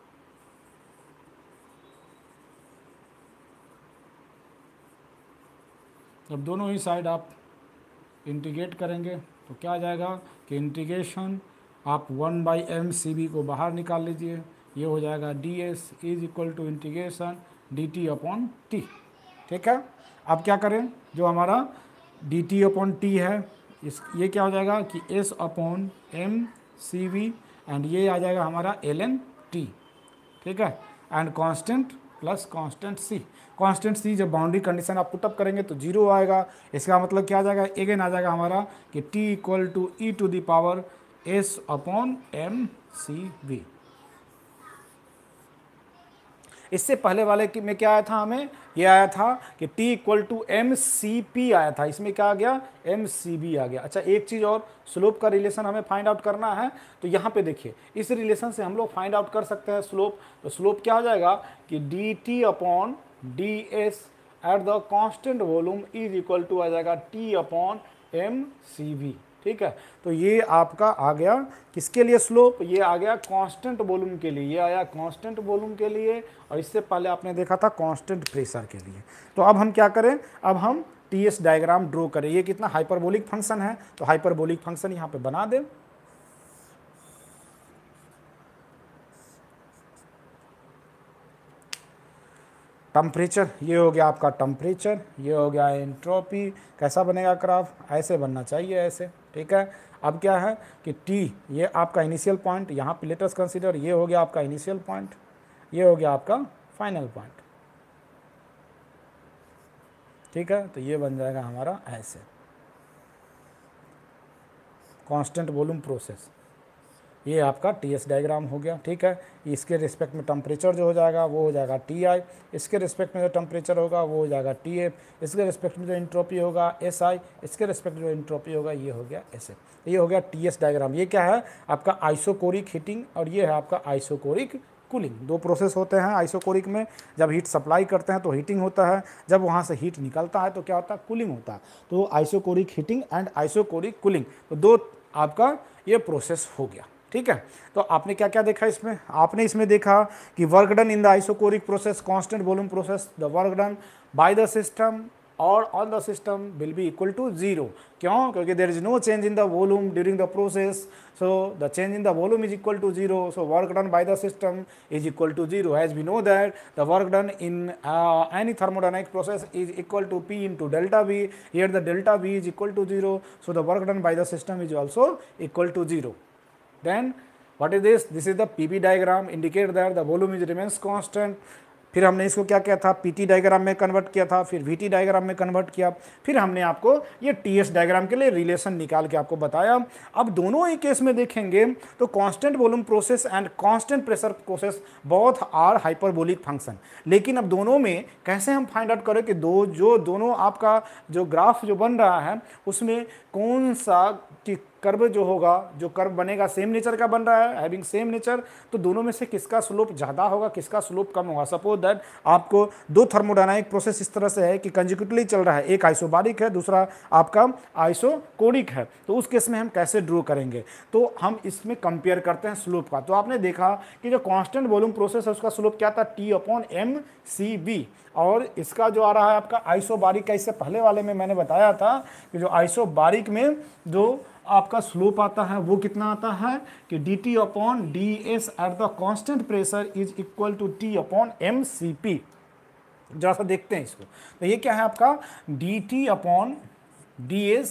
जब दोनों ही साइड आप इंटीग्रेट करेंगे तो क्या आ जाएगा कि इंटीग्रेशन, आप 1 बाई एम सी बी को बाहर निकाल लीजिए, ये हो जाएगा D S is equal to integration D T upon T. ठीक है, अब क्या करें, जो हमारा डी टी अपॉन टी है इस, ये क्या हो जाएगा कि S upon M C V and ये आ जाएगा हमारा एल एन टी। ठीक है, and constant plus constant C, constant C जब बाउंड्री कंडीशन आप पुटअप करेंगे तो जीरो आएगा, इसका मतलब क्या आ जाएगा, एगेन आ जाएगा हमारा कि T equal to E to the power S upon M C V. इससे पहले वाले में क्या आया था, हमें ये आया था कि T equal to M C P आया था, इसमें क्या आ गया, एम सी बी आ गया। अच्छा, एक चीज़ और, स्लोप का रिलेशन हमें फाइंड आउट करना है, तो यहाँ पे देखिए इस रिलेशन से हम लोग फाइंड आउट कर सकते हैं स्लोप। तो स्लोप क्या हो जाएगा कि D T upon D S at the constant volume is equal to आ जाएगा T upon M C B. ठीक है, तो ये आपका आ गया किसके लिए स्लोप, ये आ गया कांस्टेंट वॉल्यूम के लिए, ये आया कांस्टेंट वॉल्यूम के लिए, और इससे पहले आपने देखा था कांस्टेंट प्रेशर के लिए। तो अब हम क्या करें, अब हम टीएस डायग्राम ड्रॉ करें। ये कितना हाइपरबोलिक फंक्शन है, तो हाइपरबोलिक फंक्शन यहाँ पे बना दें। टेम्परेचर, ये हो गया आपका टेम्परेचर, ये हो गया एंट्रोपी। कैसा बनेगा ग्राफ, ऐसे बनना चाहिए, ऐसे। ठीक है, अब क्या है कि टी, ये आपका इनिशियल पॉइंट, यहाँ पे लेटस कंसीडर, ये हो गया आपका इनिशियल पॉइंट, ये हो गया आपका फाइनल पॉइंट। ठीक है, तो ये बन जाएगा हमारा ऐसे कांस्टेंट वॉल्यूम प्रोसेस, ये आपका टीएस डायग्राम हो गया। ठीक है, इसके रिस्पेक्ट में टेम्परेचर जो हो जाएगा वो हो जाएगा टीआई, इसके रिस्पेक्ट में जो टेम्परेचर होगा वो हो जाएगा टीएफ, इसके रिस्पेक्ट में जो एंट्रोपी होगा एसआई, इसके रिस्पेक्ट में जो एंट्रोपी होगा ये हो गया एसएफ। ये हो गया टीएस डायग्राम। ये क्या है आपका आइसोकोरिक हीटिंग और ये है आपका आइसोकोरिक कूलिंग। दो प्रोसेस होते हैं आइसोकोरिक में, जब हीट सप्लाई करते हैं तो हीटिंग होता है, जब वहाँ से हीट निकलता है तो क्या होता है, कूलिंग होता है। तो आइसोकोरिक heating and आइसोकोरिक cooling, तो दो आपका ये प्रोसेस हो गया। ठीक है, तो आपने क्या क्या देखा इसमें, आपने इसमें देखा कि work done in the आइसोकोरिक process, constant volume process, the work done by the system और on the system will be equal to zero. क्यों? क्योंकि there is no change in the volume during the process, so the change in the volume is equal to zero, so work done by the system is equal to zero. As we know that the work done in any thermodynamic process is equal to P into delta V, here the delta V is equal to zero, so the work done by the system is also equal to zero. Then what is this? This is the PV diagram, indicate that the volume is remains constant. फिर हमने इसको क्या किया था? पीटी डायग्राम में कन्वर्ट किया था, फिर वीटी डायग्राम में कन्वर्ट किया, फिर हमने आपको ये टीएस डायग्राम के लिए रिलेशन निकाल के आपको बताया। अब दोनों ही केस में देखेंगे तो constant volume process and constant pressure process both are hyperbolic function. लेकिन अब दोनों में कैसे हम फाइंड आउट करें कि दोनों आपका जो ग्राफ जो बन रहा है उसमें कौन सा कर्व जो होगा, जो कर्व बनेगा सेम नेचर का बन रहा है, हैविंग सेम नेचर, तो दोनों में से किसका स्लोप ज़्यादा होगा, किसका स्लोप कम होगा। सपोज दैट आपको दो थर्मोडायनामिक प्रोसेस इस तरह से है कि कंसेक्यूटिवली चल रहा है, एक आइसोबारिक है, दूसरा आपका आइसोकोरिक है, तो उस केस में हम कैसे ड्रॉ करेंगे? तो हम इसमें कंपेयर करते हैं स्लोप का। तो आपने देखा कि जो कॉन्स्टेंट वॉल्यूम प्रोसेस है उसका स्लोप क्या था? T/mCB। और इसका जो आ रहा है आपका आइसोबारिक का, इससे पहले वाले में मैंने बताया था कि जो आइसोबारिक में जो आपका स्लोप आता है वो कितना आता है कि DT/dS at the constant pressure is equal to T/mCp। जरा सा देखते हैं इसको, तो ये क्या है आपका DT/dS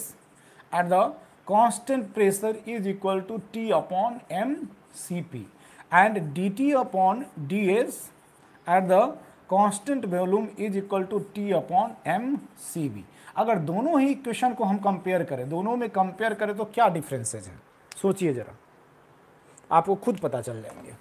at the constant pressure is equal to T/mCp and DT/dS at the constant volume is equal to T/mCb। अगर दोनों ही इक्वेशन को हम कंपेयर करें, दोनों में कंपेयर करें तो क्या डिफरेंसेज हैं, सोचिए जरा, आपको खुद पता चल जाएंगे।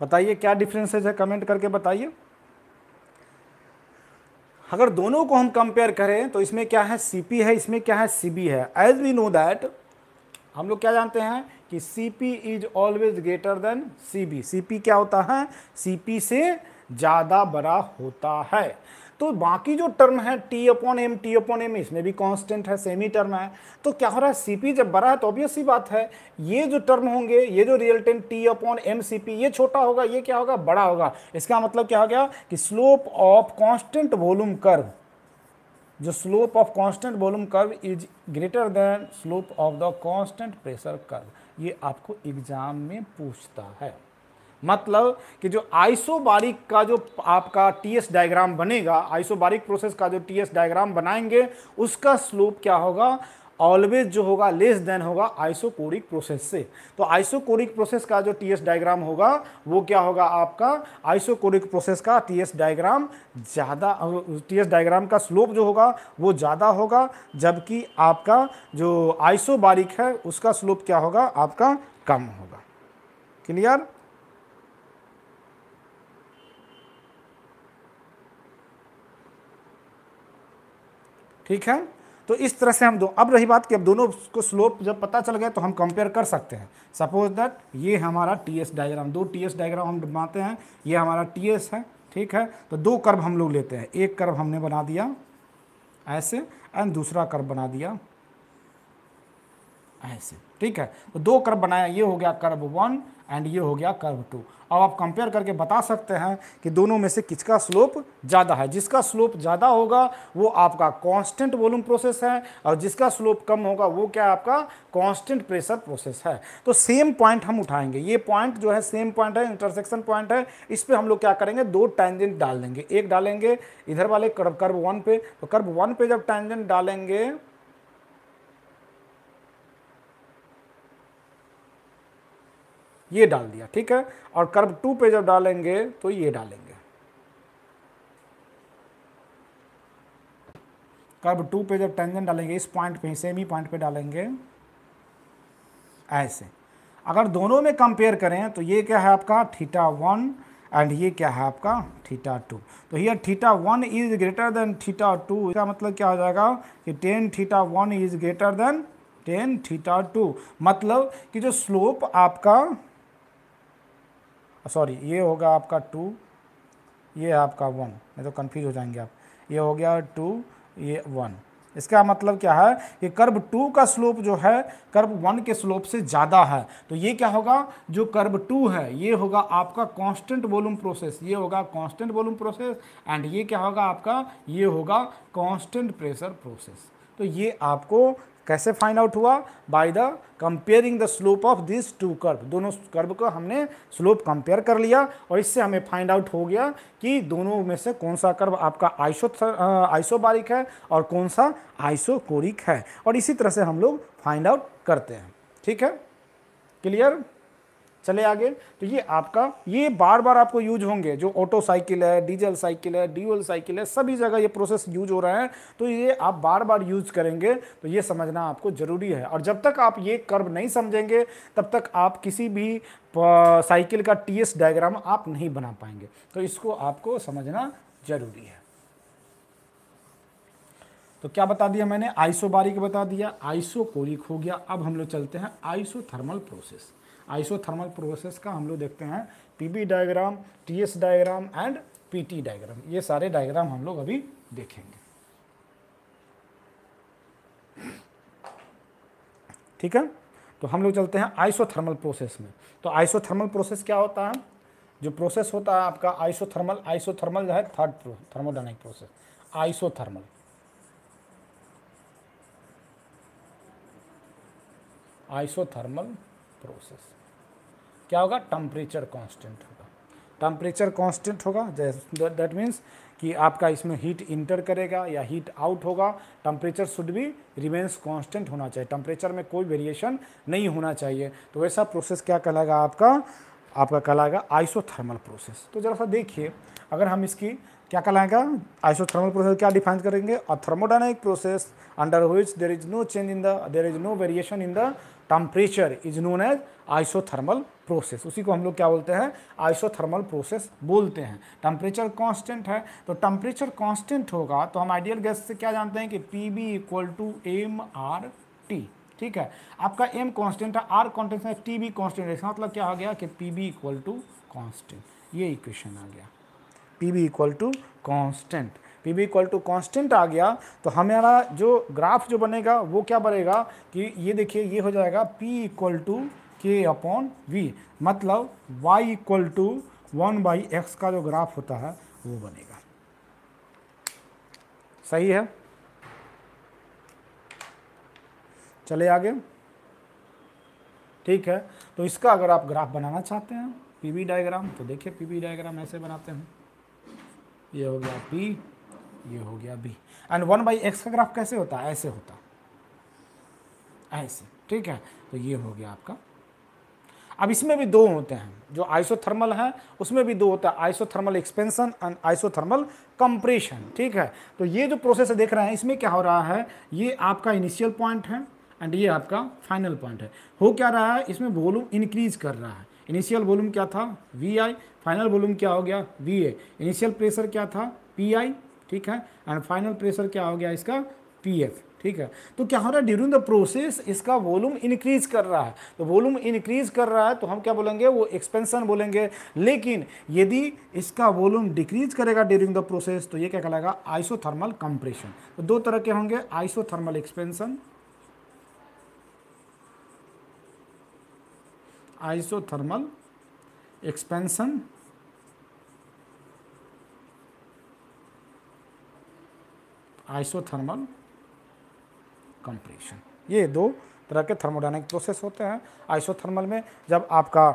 बताइए क्या डिफरेंसेज है, कमेंट करके बताइए। अगर दोनों को हम कंपेयर करें तो इसमें क्या है? Cp है, इसमें क्या है? Cb है। एज वी नो दैट, हम लोग क्या जानते हैं कि Cp is always greater than Cb। Cp क्या होता है? Cp से ज़्यादा बड़ा होता है। तो बाकी जो टर्म है T/m, इसमें भी कांस्टेंट है, सेमी टर्म है, तो क्या हो रहा है? Cp जब बड़ा है तो ऑब्वियस सी बात है ये जो टर्म होंगे, ये जो रियल टर्म T/mCp, ये छोटा होगा, ये क्या होगा? बड़ा होगा। इसका मतलब क्या हो गया कि slope of constant volume curve, जो slope of constant volume curve is greater than slope of the constant pressure curve. ये आपको एग्जाम में पूछता है। मतलब कि जो आइसोबारिक का जो आपका टीएस डायग्राम बनेगा, आइसोबारिक प्रोसेस का जो टीएस डायग्राम बनाएंगे उसका स्लोप क्या होगा? ऑलवेज जो होगा लेस देन होगा आइसोकोरिक प्रोसेस से। तो आइसोकोरिक प्रोसेस का जो टीएस डायग्राम होगा वो क्या होगा आपका? आइसोकोरिक प्रोसेस का टीएस डायग्राम ज़्यादा, टीएस डायग्राम का स्लोप जो होगा वो ज़्यादा होगा, जबकि आपका जो आइसोबारिक है उसका स्लोप क्या होगा? आपका कम होगा। क्लियर? ठीक है। तो इस तरह से हम अब रही बात कि अब दोनों को स्लोप जब पता चल गया तो हम कंपेयर कर सकते हैं। सपोज दैट ये हमारा टीएस डायग्राम, दो टीएस डायग्राम हम बनाते हैं, ये हमारा टीएस है, ठीक है। तो दो कर्व हम लोग लेते हैं, एक कर्व हमने बना दिया ऐसे एंड दूसरा कर्व बना दिया ऐसे, ठीक है। तो दो कर्व बनाया, ये हो गया कर्व 1 एंड ये हो गया कर्व 2। अब आप कंपेयर करके बता सकते हैं कि दोनों में से किसका स्लोप ज़्यादा है। जिसका स्लोप ज़्यादा होगा वो आपका कांस्टेंट वॉल्यूम प्रोसेस है, और जिसका स्लोप कम होगा वो क्या आपका कांस्टेंट प्रेशर प्रोसेस है। तो सेम पॉइंट हम उठाएंगे, ये पॉइंट जो है सेम पॉइंट है, इंटरसेक्शन पॉइंट है। इस पर हम लोग क्या करेंगे? दो टैंजेंट डाल देंगे, एक डालेंगे इधर वाले कर्व 1 पे, तो कर्व 1 पे जब टैंजेंट डालेंगे ये डाल दिया, ठीक है। और कर्व 2 पे जब डालेंगे तो ये डालेंगे, कर्व 2 पे जब टेंजेंट डालेंगे इस पॉइंट पे, सेम ही पॉइंट पे डालेंगे ऐसे। अगर दोनों में कंपेयर करें तो ये क्या है आपका थीटा 1 एंड ये क्या है आपका थीटा 2। तो here theta 1 is greater than theta 2, इसका मतलब क्या हो जाएगा कि tan theta 1 is greater than tan theta 2। मतलब कि जो स्लोप आपका, सॉरी ये होगा आपका 2, ये आपका 1, नहीं तो कन्फ्यूज हो जाएंगे आप, ये हो गया 2 ये 1, इसका मतलब क्या है कि कर्व 2 का स्लोप जो है कर्व 1 के स्लोप से ज़्यादा है। तो ये क्या होगा, जो कर्व 2 है ये होगा आपका कांस्टेंट वॉल्यूम प्रोसेस, ये होगा कांस्टेंट वॉल्यूम प्रोसेस, एंड ये क्या होगा आपका, ये होगा कांस्टेंट प्रेशर प्रोसेस। तो ये आपको कैसे फाइंड आउट हुआ, by the comparing the slope of this two curve. दोनों कर्व को हमने स्लोप कंपेयर कर लिया और इससे हमें फाइंड आउट हो गया कि दोनों में से कौन सा कर्व आपका आइसोबारिक है और कौन सा आइसोकोरिक है, और इसी तरह से हम लोग फाइंड आउट करते हैं। ठीक है, क्लियर। चले आगे। तो ये आपका, ये बार बार आपको यूज होंगे, जो ऑटो साइकिल है, डीजल साइकिल है, ड्यूल साइकिल है, सभी जगह ये प्रोसेस यूज हो रहे हैं, तो ये आप बार बार यूज करेंगे, तो ये समझना आपको जरूरी है। और जब तक आप ये कर्व नहीं समझेंगे तब तक आप किसी भी साइकिल का टीएस डायग्राम आप नहीं बना पाएंगे, तो इसको आपको समझना जरूरी है। तो क्या बता दिया मैंने, आइसोबारिक बता दिया, आइसोकोरिक हो गया। अब हम लोग चलते हैं आइसोथर्मल प्रोसेस। आइसोथर्मल प्रोसेस का हम लोग देखते हैं PV diagram, TS diagram and PT diagram, ये सारे डायग्राम हम लोग अभी देखेंगे। ठीक है, तो हम लोग चलते हैं आइसोथर्मल प्रोसेस में। तो आइसोथर्मल प्रोसेस क्या होता है, जो प्रोसेस होता है आपका आइसोथर्मल, आइसोथर्मल जो है third thermodynamic process, आइसोथर्मल। आइसोथर्मल process क्या होगा, टेम्परेचर कांस्टेंट होगा। टेम्परेचर कांस्टेंट होगा, दैट मीन्स कि आपका इसमें हीट इंटर करेगा या हीट आउट होगा, टेम्परेचर शुड भी रिमेंस कांस्टेंट होना चाहिए, टेम्परेचर में कोई वेरिएशन नहीं होना चाहिए। तो वैसा प्रोसेस क्या कहलाएगा आपका, आपका कहलाएगा आइसोथर्मल प्रोसेस। तो जरा सा देखिए, अगर हम इसकी क्या कहलाएगा, आइसोथर्मल प्रोसेस क्या डिफाइन करेंगे, a thermodynamic process under which there is no change in the, there is no variation in the temperature is known as आइसोथर्मल process. उसी को हम लोग क्या बोलते हैं, आइसोथर्मल प्रोसेस बोलते हैं। टेम्परेचर कांस्टेंट है, तो टेम्परेचर कांस्टेंट होगा तो हम आइडियल गैस से क्या जानते हैं कि पीबी इक्वल टू एमआरटी। ठीक है, आपका एम कांस्टेंट है, आर कांस्टेंट है, टी भी कांस्टेंट है, इसका मतलब क्या हो गया कि पीबी इक्वल टू कांस्टेंट, ये इक्वेशन आ गया, PV equal to constant. PV equal to constant आ गया तो हमारा जो ग्राफ जो बनेगा वो क्या बनेगा कि ये देखिए, ये हो जाएगा P equal to K upon V, मतलब वाई इक्वल टू 1/x का जो ग्राफ होता है वो बनेगा। सही है, चले आगे। ठीक है, तो इसका अगर आप ग्राफ बनाना चाहते हैं पीबी डायग्राम, तो देखिए पीबी डायग्राम ऐसे बनाते हैं, ये हो गया P, ये हो गया B, एंड 1/x का ग्राफ कैसे होता है, ऐसे होता है, ऐसे। ठीक है, तो ये हो गया आपका। अब इसमें भी दो होते हैं, जो आइसोथर्मल है उसमें भी दो होता है, आइसोथर्मल expansion and आइसोथर्मल compression. ठीक है, तो ये जो प्रोसेस देख रहे हैं इसमें क्या हो रहा है, ये आपका इनिशियल पॉइंट है एंड ये आपका फाइनल पॉइंट है। हो क्या रहा है, इसमें वॉल्यूम इंक्रीज कर रहा है। इनिशियल वॉल्यूम क्या था Vi, फाइनल वॉल्यूम क्या हो गया Va, इनिशियल प्रेशर क्या था Pi, ठीक है, एंड फाइनल प्रेशर क्या हो गया इसका Pf। ठीक है, तो क्या हो रहा है, ड्यूरिंग द प्रोसेस इसका वॉल्यूम इंक्रीज कर रहा है, तो वॉल्यूम इंक्रीज कर रहा है तो हम क्या बोलेंगे, वो एक्सपेंशन बोलेंगे। लेकिन यदि इसका वॉल्यूम डिक्रीज करेगा ड्यूरिंग द प्रोसेस तो ये क्या कहलाएगा, आइसोथर्मल कंप्रेशन। तो दो तरह के होंगे, आइसोथर्मल expansion, आइसोथर्मल expansion आइसोथर्मल compression, ये दो तरह के थर्मोडायनामिक प्रोसेस होते हैं। आइसोथर्मल में जब आपका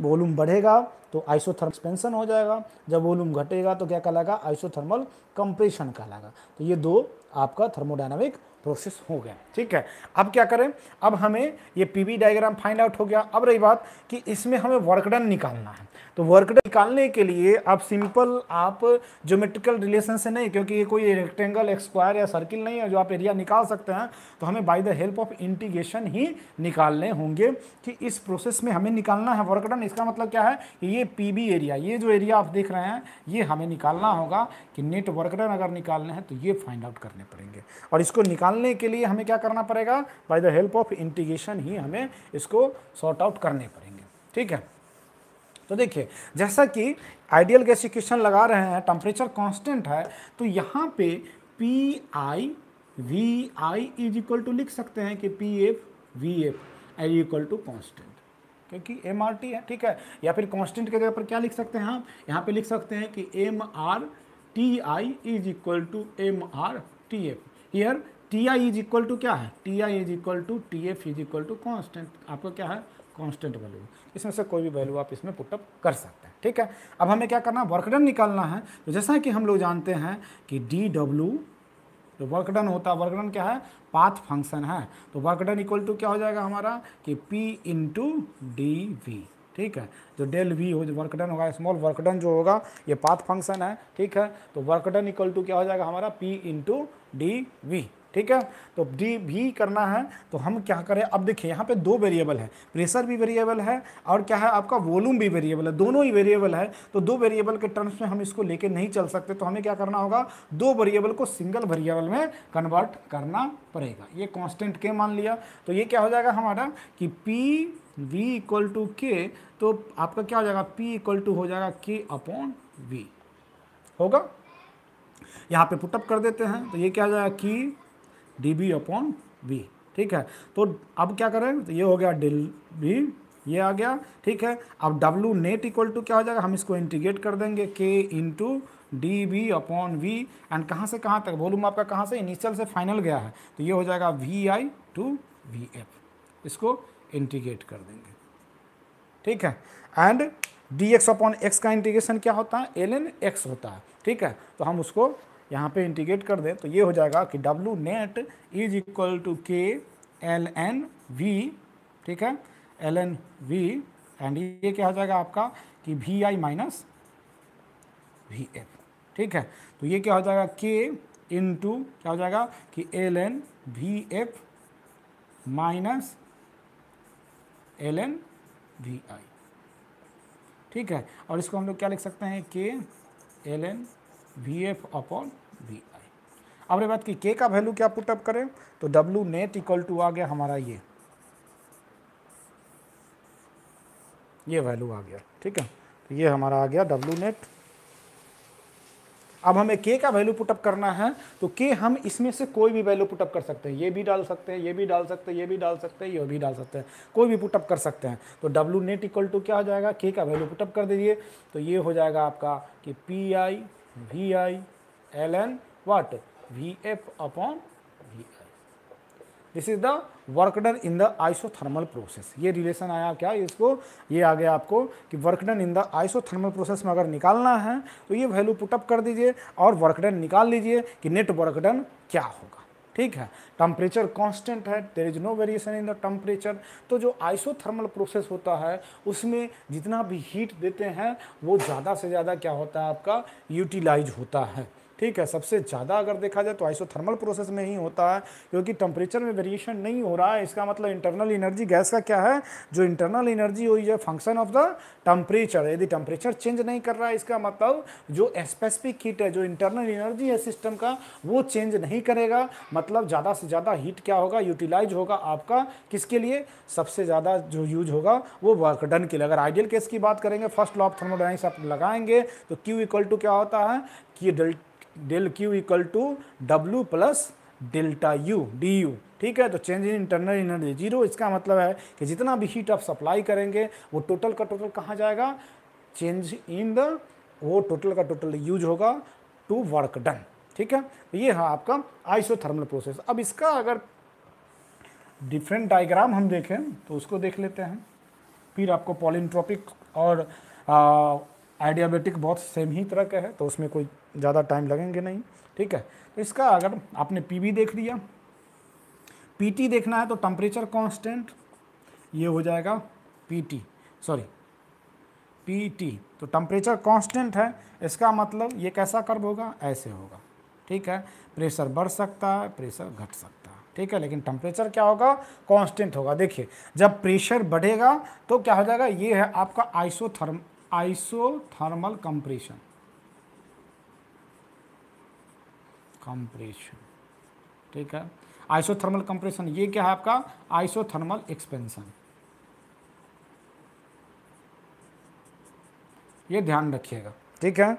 वॉल्यूम बढ़ेगा तो आइसोथर्मल एक्सपेंशन हो जाएगा, जब वॉल्यूम घटेगा तो क्या कहलाएगा, आइसोथर्मल कंप्रेशन कहलाएगा। तो ये दो आपका थर्मोडायनामिक प्रोसेस हो गया। ठीक है, अब क्या करें, अब हमें ये पीबी डायग्राम फाइंड आउट हो गया। अब रही बात कि इसमें हमें वर्कडन निकालना है, तो वर्कडन निकालने के लिए आप सिंपल, आप ज्योमेट्रिकल रिलेशन से नहीं, क्योंकि ये कोई रेक्टेंगल, स्क्वायर या सर्किल नहीं है जो आप एरिया निकाल सकते हैं, तो हमें by the help of integration ही निकालने होंगे कि इस प्रोसेस में हमें निकालना है वर्कडन। इसका मतलब क्या है कि ये पीबी एरिया, ये जो एरिया आप देख रहे हैं ये हमें निकालना होगा कि नेट वर्कडन अगर निकालना है तो ये फाइंड आउट करने पड़ेंगे। और इसको निकालने के लिए हमें क्या करना पड़ेगा, by the help of integration ही हमें इसको सॉर्ट आउट करने पड़ेंगे। ठीक है, तो देखिए जैसा कि आइडियल गैस इक्वेशन लगा रहे हैं, टेम्परेचर कांस्टेंट है, तो यहाँ पे P I V I is equal to लिख सकते हैं कि P F V F I equal to constant, क्योंकि एम आर टी है, ठीक है। या फिर कांस्टेंट के जगह पर क्या लिख सकते हैं हम, यहाँ पे लिख सकते हैं कि M R T I is equal to M R T F. Here T I is equal to क्या है, T I is equal to T F is equal to constant, आपको क्या है कांस्टेंट वैल्यू, इसमें से कोई भी वैल्यू आप इसमें पुटअप कर सकते हैं, ठीक है। अब हमें क्या करना है, वर्क डन निकालना है। तो जैसा कि हम लोग जानते हैं कि डी डब्ल्यू जो वर्क डन होता है, वर्क डन क्या है, पाथ फंक्शन है, तो वर्क डन इक्वल टू क्या हो जाएगा हमारा कि P इंटू डी वी, ठीक है। जो डेल वी हो, जो वर्क डन होगा, स्मॉल वर्क डन जो होगा ये पाथ फंक्शन है, ठीक है। तो वर्क डन इक्वल टू क्या हो जाएगा हमारा P इंटू डी वी, ठीक है। तो डी वी करना है तो हम क्या करें, अब देखिए यहाँ पे दो वेरिएबल है, प्रेशर भी वेरिएबल है और क्या है आपका वॉल्यूम भी वेरिएबल है, दोनों ही वेरिएबल है। तो दो वेरिएबल के टर्म्स में हम इसको लेके नहीं चल सकते, तो हमें क्या करना होगा, दो वेरिएबल को सिंगल वेरिएबल में कन्वर्ट करना पड़ेगा। ये कॉन्स्टेंट के मान लिया तो ये क्या हो जाएगा हमारा कि पी वी इक्वल टू के, तो आपका क्या हो जाएगा पी इक्वल टू हो जाएगा के अपॉन वी होगा। यहाँ पे पुटअप कर देते हैं तो ये क्या हो जाएगा कि डी बी अपॉन वी, ठीक है। तो अब क्या करें, तो ये हो गया डेल बी, ये आ गया, ठीक है। अब डब्लू नेट इक्वल टू क्या हो जाएगा, हम इसको इंटीग्रेट कर देंगे K into D V upon V, and कहाँ से कहाँ तक, वॉल्यूम आपका कहाँ से इनिशियल से फाइनल गया है, तो ये हो जाएगा V I to V F, इसको इंटीग्रेट कर देंगे, ठीक है। And D X upon X का इंटीग्रेशन क्या होता है, एल एन एक्स होता है, ठीक है। तो हम उसको यहाँ पे इंटीग्रेट कर दें तो ये हो जाएगा कि W net is equal to K L N V, ठीक है, एल एन वी, एंड ये क्या हो जाएगा आपका कि V I minus V F, ठीक है। तो ये क्या हो जाएगा के इंटू क्या हो जाएगा कि L N V F minus L N V I, ठीक है। और इसको हम लोग क्या लिख सकते हैं K L N V F upon V I. अब बात की के का वैल्यू क्या पुटअप करें, तो डब्ल्यू नेट इक्वल टू आ गया हमारा ये वैल्यू आ गया, ठीक है। तो ये हमारा आ गया डब्ल्यू नेट। अब हमें के का वैल्यू पुटअप करना है, तो के हम इसमें से कोई भी वैल्यू पुटअप कर सकते हैं, ये भी डाल सकते हैं, ये भी डाल सकते हैं, ये भी डाल सकते हैं, ये भी डाल सकते हैं, कोई भी पुटअप कर सकते हैं। तो डब्ल्यू नेट इक्वल टू क्या हो जाएगा, के का वैल्यू पुटअप कर दीजिए तो ये हो जाएगा आपका कि P I V I L N what V F upon V I. This is the work done in the आइसोथर्मल process. ये रिलेशन आया क्या, इसको ये आ गया आपको कि work done in the आइसोथर्मल process में अगर निकालना है तो ये वैल्यू पुटअप कर दीजिए और वर्क डन निकाल लीजिए कि नेट वर्क डन क्या होगा, ठीक है। टेम्परेचर कांस्टेंट है, there is no variation in the temperature. तो जो आइसोथर्मल प्रोसेस होता है उसमें जितना भी हीट देते हैं वो ज़्यादा से ज़्यादा क्या होता है आपका यूटिलाइज होता है, ठीक है। सबसे ज़्यादा अगर देखा जाए तो आइसोथर्मल प्रोसेस में ही होता है, क्योंकि टेम्परेचर में वेरिएशन नहीं हो रहा है, इसका मतलब इंटरनल एनर्जी गैस का क्या है, जो इंटरनल एनर्जी हुई है फंक्शन ऑफ द टेम्परेचर। यदि टेम्परेचर चेंज नहीं कर रहा है, इसका मतलब जो स्पेसिफिक हीट है, जो इंटरनल एनर्जी है सिस्टम का, वो चेंज नहीं करेगा, मतलब ज़्यादा से ज़्यादा हीट क्या होगा, यूटिलाइज होगा आपका किसके लिए, सबसे ज़्यादा जो यूज होगा वो वर्क डन के लिए। अगर आइडियल केस की बात करेंगे, फर्स्ट लॉ ऑफ थर्मोडाइनमिक्स आप लगाएंगे तो क्यू इक्वल टू क्या होता है कि del Q equal to W plus delta U D U, ठीक है। तो change in internal energy zero, इसका मतलब है कि जितना भी हीट आप सप्लाई करेंगे वो टोटल का टोटल कहाँ जाएगा, चेंज इन द, वो टोटल का टोटल यूज होगा टू वर्क डन, ठीक है। ये है आपका आइसोथर्मल प्रोसेस। अब इसका अगर डिफरेंट डायग्राम हम देखें तो उसको देख लेते हैं, फिर आपको पॉलिट्रॉपिक और आइडियाबेटिक बहुत सेम ही तरह का है, तो उसमें कोई ज़्यादा टाइम लगेंगे नहीं, ठीक है। तो इसका अगर आपने पीवी देख लिया, पीटी देखना है तो टेम्परेचर कांस्टेंट, ये हो जाएगा पीटी, तो टेम्परेचर कांस्टेंट है, इसका मतलब ये कैसा कर्व होगा, ऐसे होगा, ठीक है। प्रेशर बढ़ सकता है, प्रेशर घट सकता है, ठीक है, लेकिन टेम्परेचर क्या होगा, कांस्टेंट होगा। देखिए जब प्रेशर बढ़ेगा तो क्या हो जाएगा, ये है आपका आइसोथर्मल कंप्रेशन, ठीक है। आइसोथर्मल कंप्रेशन, ये क्या है आपका आइसोथर्मल एक्सपेंशन, ये ध्यान रखिएगा, ठीक है।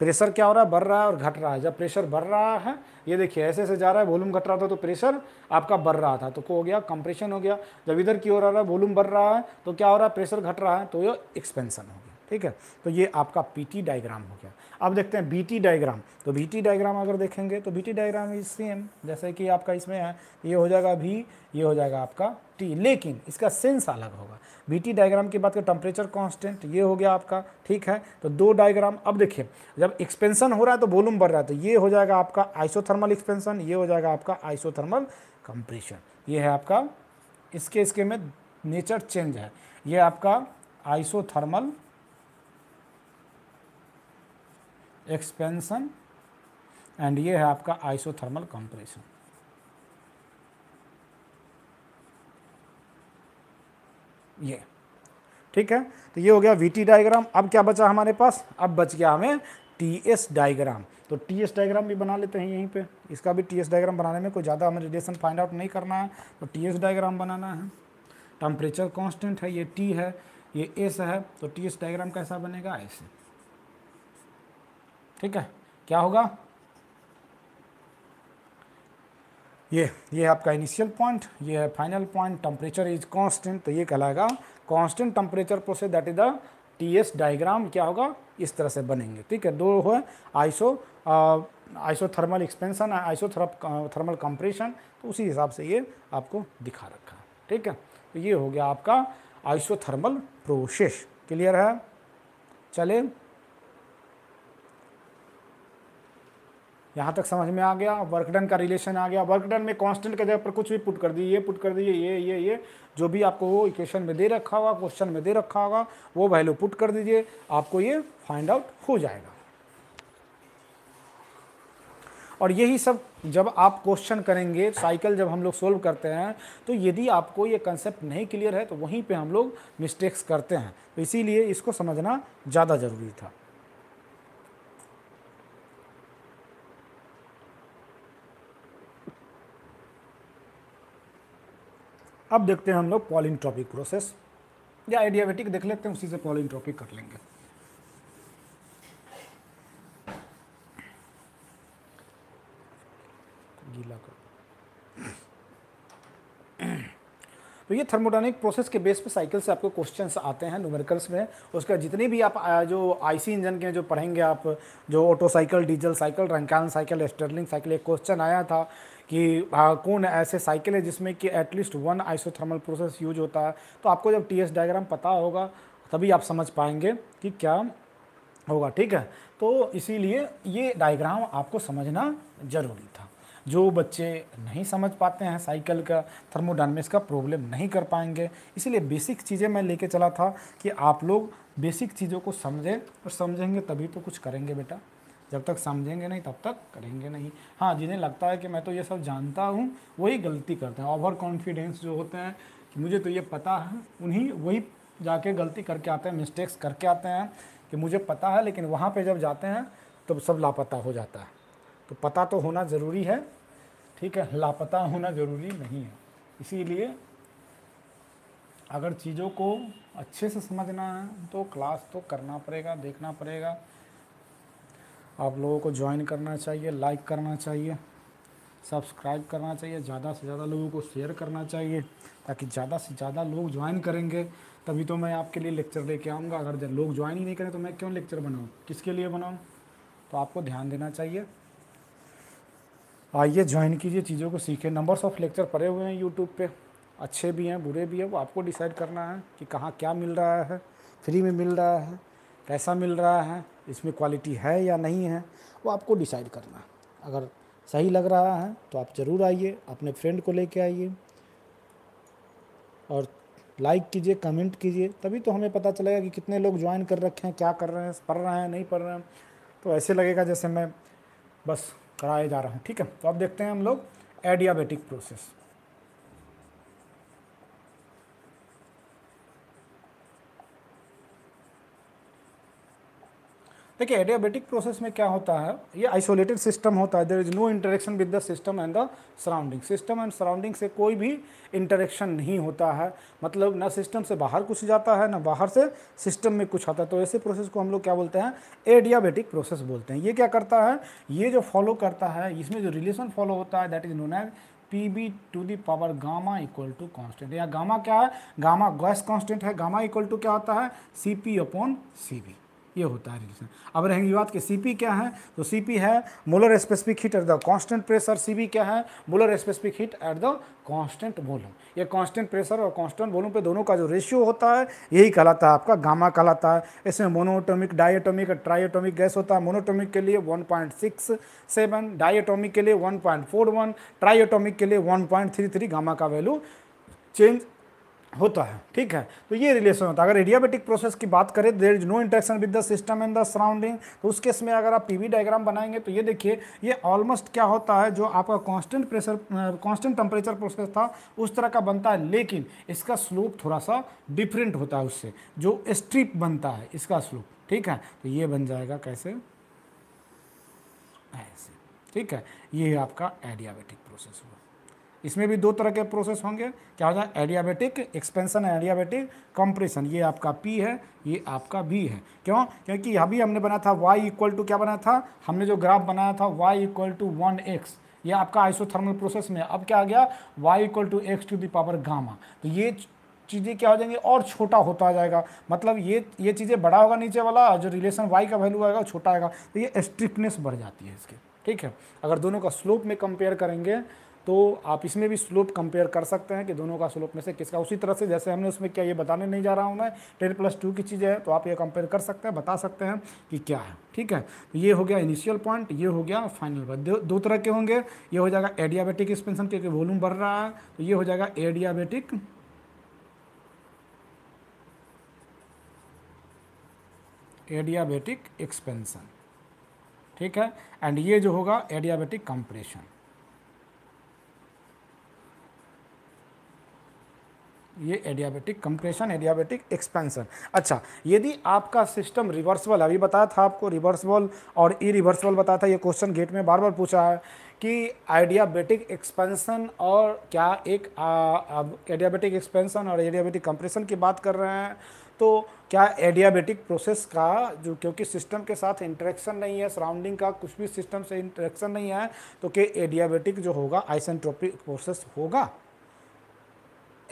प्रेशर क्या हो रहा है, बढ़ रहा है और घट रहा है। जब प्रेशर बढ़ रहा है, ये देखिए ऐसे ऐसे जा रहा है, वॉल्यूम घट रहा था तो प्रेशर आपका बढ़ रहा था, तो हो गया कंप्रेशन हो गया। जब इधर की ओर आ रहा है वॉल्यूम बढ़ रहा है तो क्या हो रहा है, प्रेशर घट रहा है, तो ये एक्सपेंशन हो गया। ठीक है, तो ये आपका पीटी डायग्राम हो गया। अब देखते हैं बीटी डायग्राम। तो बीटी डायग्राम अगर देखेंगे तो बीटी डायग्राम इज सेम, जैसे कि आपका इसमें है, ये हो जाएगा भी, ये हो जाएगा आपका टी, लेकिन इसका सेंस अलग होगा। बीटी डायग्राम की बात करें टेम्परेचर कांस्टेंट, ये हो गया आपका, ठीक है। तो दो डायग्राम, अब देखिए जब एक्सपेंशन हो रहा है तो वॉल्यूम बढ़ रहा है, तो ये हो जाएगा आपका आइसोथर्मल एक्सपेंशन, ये हो जाएगा आपका आइसोथर्मल कंप्रेशन। ये है आपका, इसके इसके में नेचर चेंज है, ये आपका आइसोथर्मल एक्सपेंशन एंड ये है आपका आइसोथर्मल कंप्रेशन। ये ठीक है, तो ये हो गया वीटी डायग्राम। अब क्या बचा हमारे पास, अब बच गया हमें टीएस डायग्राम। तो टीएस डायग्राम भी बना लेते हैं यहीं पे, इसका भी टीएस डायग्राम बनाने में कोई ज़्यादा हमें रिलेशन फाइंड आउट नहीं करना है, तो टीएस डायग्राम बनाना है। टेम्परेचर कांस्टेंट है, ये टी है, ये एस है, तो टीएस डायग्राम कैसा बनेगा, ऐसे। ठीक है, क्या होगा, ये आपका इनिशियल पॉइंट, ये है final point, temperature is constant, तो ये कहलाएगा constant temperature process, that is the TS diagram. क्या होगा, इस तरह से बनेंगे। ठीक है, दो है, आइसोथर्मल एक्सपेंशन, आइसोथर्मल कंप्रेशन, तो उसी हिसाब से ये आपको दिखा रखा है। ठीक है, तो ये हो गया आपका आइसोथर्मल प्रोसेस। क्लियर है, चले यहाँ तक समझ में आ गया। वर्क डन का रिलेशन आ गया, वर्क डन में कांस्टेंट के जगह पर कुछ भी पुट कर दिए, ये पुट कर दिए, ये जो भी आपको वो इक्वेशन में दे रखा होगा, क्वेश्चन में दे रखा होगा, वो वैल्यू पुट कर दीजिए, आपको ये फाइंड आउट हो जाएगा। और यही सब जब आप क्वेश्चन करेंगे, साइकिल जब हम लोग सोल्व करते हैं, तो यदि आपको ये कंसेप्ट नहीं क्लियर है तो वहीं पे हम लोग मिस्टेक्स करते हैं, तो इसीलिए इसको समझना ज़्यादा ज़रूरी था। अब देखते हैं हम लोग पॉलिट्रॉपिक प्रोसेस या एडियाबेटिक देख लेते हैं, उसी से पॉलिट्रॉपिक कर लेंगे। गीला कर। तो ये थर्मोडाइनमिक प्रोसेस के बेस पे साइकिल से आपको क्वेश्चंस आते हैं न्यूमेरिकल्स में, उसका जितने भी आप जो आईसी इंजन के जो पढ़ेंगे आप, जो Otto cycle, diesel cycle, Rankine cycle, Stirling cycle, एक क्वेश्चन आया था कि कौन ऐसे साइकिल है जिसमें कि at least one आइसोथर्मल process use होता है। तो आपको जब टीएस डायग्राम पता होगा तभी आप समझ पाएंगे कि क्या होगा। ठीक है, तो इसीलिए ये डायग्राम आपको समझना ज़रूरी था। जो बच्चे नहीं समझ पाते हैं साइकिल का, थर्मोडायनेमिक्स का प्रॉब्लम नहीं कर पाएंगे, इसीलिए बेसिक चीज़ें मैं लेके चला था कि आप लोग बेसिक चीज़ों को समझें, और समझेंगे तभी तो कुछ करेंगे बेटा, जब तक समझेंगे नहीं तब तक करेंगे नहीं। हाँ, जिन्हें लगता है कि मैं तो ये सब जानता हूँ, वही गलती करते हैं। ओवर कॉन्फिडेंस जो होते हैं कि मुझे तो ये पता है, उन्हीं वही जाके गलती करके आते हैं, मिस्टेक्स करके आते हैं कि मुझे पता है, लेकिन वहाँ पे जब जाते हैं तब सब लापता हो जाता है। तो पता तो होना ज़रूरी है, ठीक है, लापता होना ज़रूरी नहीं है। इसीलिए अगर चीज़ों को अच्छे से समझना है तो क्लास तो करना पड़ेगा, देखना पड़ेगा, आप लोगों को ज्वाइन करना चाहिए, लाइक करना चाहिए, सब्सक्राइब करना चाहिए, ज़्यादा से ज़्यादा लोगों को शेयर करना चाहिए, ताकि ज़्यादा से ज़्यादा लोग ज्वाइन करेंगे तभी तो मैं आपके लिए लेक्चर लेके आऊँगा। अगर लोग ज्वाइन ही नहीं करें तो मैं क्यों लेक्चर बनाऊँ, किसके लिए बनाऊँ? तो आपको ध्यान देना चाहिए। आइए ज्वाइन कीजिए, चीज़ों को सीखें। नंबर्स ऑफ लेक्चर पड़े हुए हैं यूट्यूब पर, अच्छे भी हैं बुरे भी हैं, वो आपको डिसाइड करना है कि कहाँ क्या मिल रहा है, फ्री में मिल रहा है, कैसा मिल रहा है, इसमें क्वालिटी है या नहीं है, वो आपको डिसाइड करना है। अगर सही लग रहा है तो आप ज़रूर आइए, अपने फ्रेंड को लेके आइए, और लाइक कीजिए, कमेंट कीजिए, तभी तो हमें पता चलेगा कि कितने लोग ज्वाइन कर रखे हैं, क्या कर रहे हैं, पढ़ रहे हैं, नहीं पढ़ रहे हैं। तो ऐसे लगेगा जैसे मैं बस कराए जा रहा हूँ। ठीक है, तो अब देखते हैं हम लोग एडियाबेटिक प्रोसेस। देखिए एडियाबेटिक प्रोसेस में क्या होता है, ये आइसोलेटेड सिस्टम होता है, there is no interaction with the system and the surrounding. System and surrounding से कोई भी इंटरेक्शन नहीं होता है, मतलब ना सिस्टम से बाहर कुछ जाता है ना बाहर से सिस्टम में कुछ आता है। तो ऐसे प्रोसेस को हम लोग क्या बोलते हैं, एडियाबेटिक प्रोसेस बोलते हैं। ये क्या करता है, ये जो फॉलो करता है, इसमें जो रिलेशन फॉलो होता है that is known as Pb² gamma equal to constant. या गामा क्या है, गामा गैस कांस्टेंट है, गामा इक्वल टू क्या होता है, Cp/Cv, ये होता है रिलेशन। अब रहेंगी बात कि Cp क्या है, तो Cp है molar specific heat at the constant pressure, Cv क्या है molar specific heat at the constant volume. ये कांस्टेंट प्रेशर और कांस्टेंट वॉल्यूम पे दोनों का जो रेशियो होता है यही कहलाता है आपका गामा कहलाता है। इसमें मोनोएटॉमिक, डायएटॉमिक और ट्राइएटॉमिक गैस होता है। मोनोएटॉमिक के लिए 1.67, डायएटॉमिक के लिए 1.41, ट्राइएटॉमिक के लिए 1.33 गामा का वैल्यू चेंज होता है, ठीक है। तो ये रिलेशन होता है। अगर एडियाबेटिक प्रोसेस की बात करें, there is no interaction with the system and the surrounding, तो उस केस में अगर आप पीवी डायग्राम बनाएंगे तो ये देखिए ये ऑलमोस्ट क्या होता है, जो आपका constant pressure constant temperature process था उस तरह का बनता है, लेकिन इसका स्लोप थोड़ा सा डिफरेंट होता है उससे, जो स्ट्रिप बनता है इसका स्लोप, ठीक है। तो ये बन जाएगा कैसे, ऐसे, ठीक है। ये आपका एडियाबेटिक प्रोसेस हुआ। इसमें भी दो तरह के प्रोसेस होंगे, क्या हो जाए, एडियाबेटिक expansion and एडियाबेटिक compression. ये आपका P है, ये आपका B है। क्यों, क्योंकि अभी हमने बनाया था y इक्वल टू क्या बनाया था, हमने जो ग्राफ बनाया था y इक्वल टू 1x, ये आपका आइसोथर्मल प्रोसेस में। अब क्या आ गया, y equal to x² gamma. तो ये चीज़ें क्या हो जाएंगी और छोटा होता जाएगा, मतलब ये चीज़ें बड़ा होगा नीचे वाला, और जो रिलेशन y का वैल्यू आएगा छोटा आएगा, तो ये स्ट्रिपनेस बढ़ जाती है इसके, ठीक है। अगर दोनों का स्लोप में कंपेयर करेंगे तो आप इसमें भी स्लोप कंपेयर कर सकते हैं कि दोनों का स्लोप में से किसका, उसी तरह से जैसे हमने उसमें क्या, ये बताने नहीं जा रहा हूँ मैं, 10+2 की चीज़ है, तो आप ये कंपेयर कर सकते हैं, बता सकते हैं कि क्या है, ठीक है। तो ये हो गया इनिशियल पॉइंट, ये हो गया फाइनल पॉइंट। दो तरह के होंगे, ये हो जाएगा एडियाबेटिक एक्सपेंशन क्योंकि वॉल्यूम बढ़ रहा है, तो ये हो जाएगा एडियाबेटिक एक्सपेंशन, ठीक है। एंड ये जो होगा एडियाबेटिक कंप्रेशन, ये एडियाबेटिक कंप्रेशन एडियाबेटिक एक्सपेंशन। अच्छा, यदि आपका सिस्टम रिवर्सिबल, अभी बताया था आपको रिवर्सिबल और इरिवर्सिबल बताया था, ये क्वेश्चन गेट में बार बार पूछा है कि एडियाबेटिक एक्सपेंशन और क्या एक एडियाबेटिक एक्सपेंशन और एडियाबेटिक कंप्रेशन की बात कर रहे हैं, तो क्या एडियाबेटिक प्रोसेस का जो, क्योंकि सिस्टम के साथ इंटरेक्शन नहीं है, सराउंडिंग का कुछ भी सिस्टम से इंटरेक्शन नहीं है, तो क्या एडियाबेटिक जो होगा आइसेंट्रोपिक प्रोसेस होगा।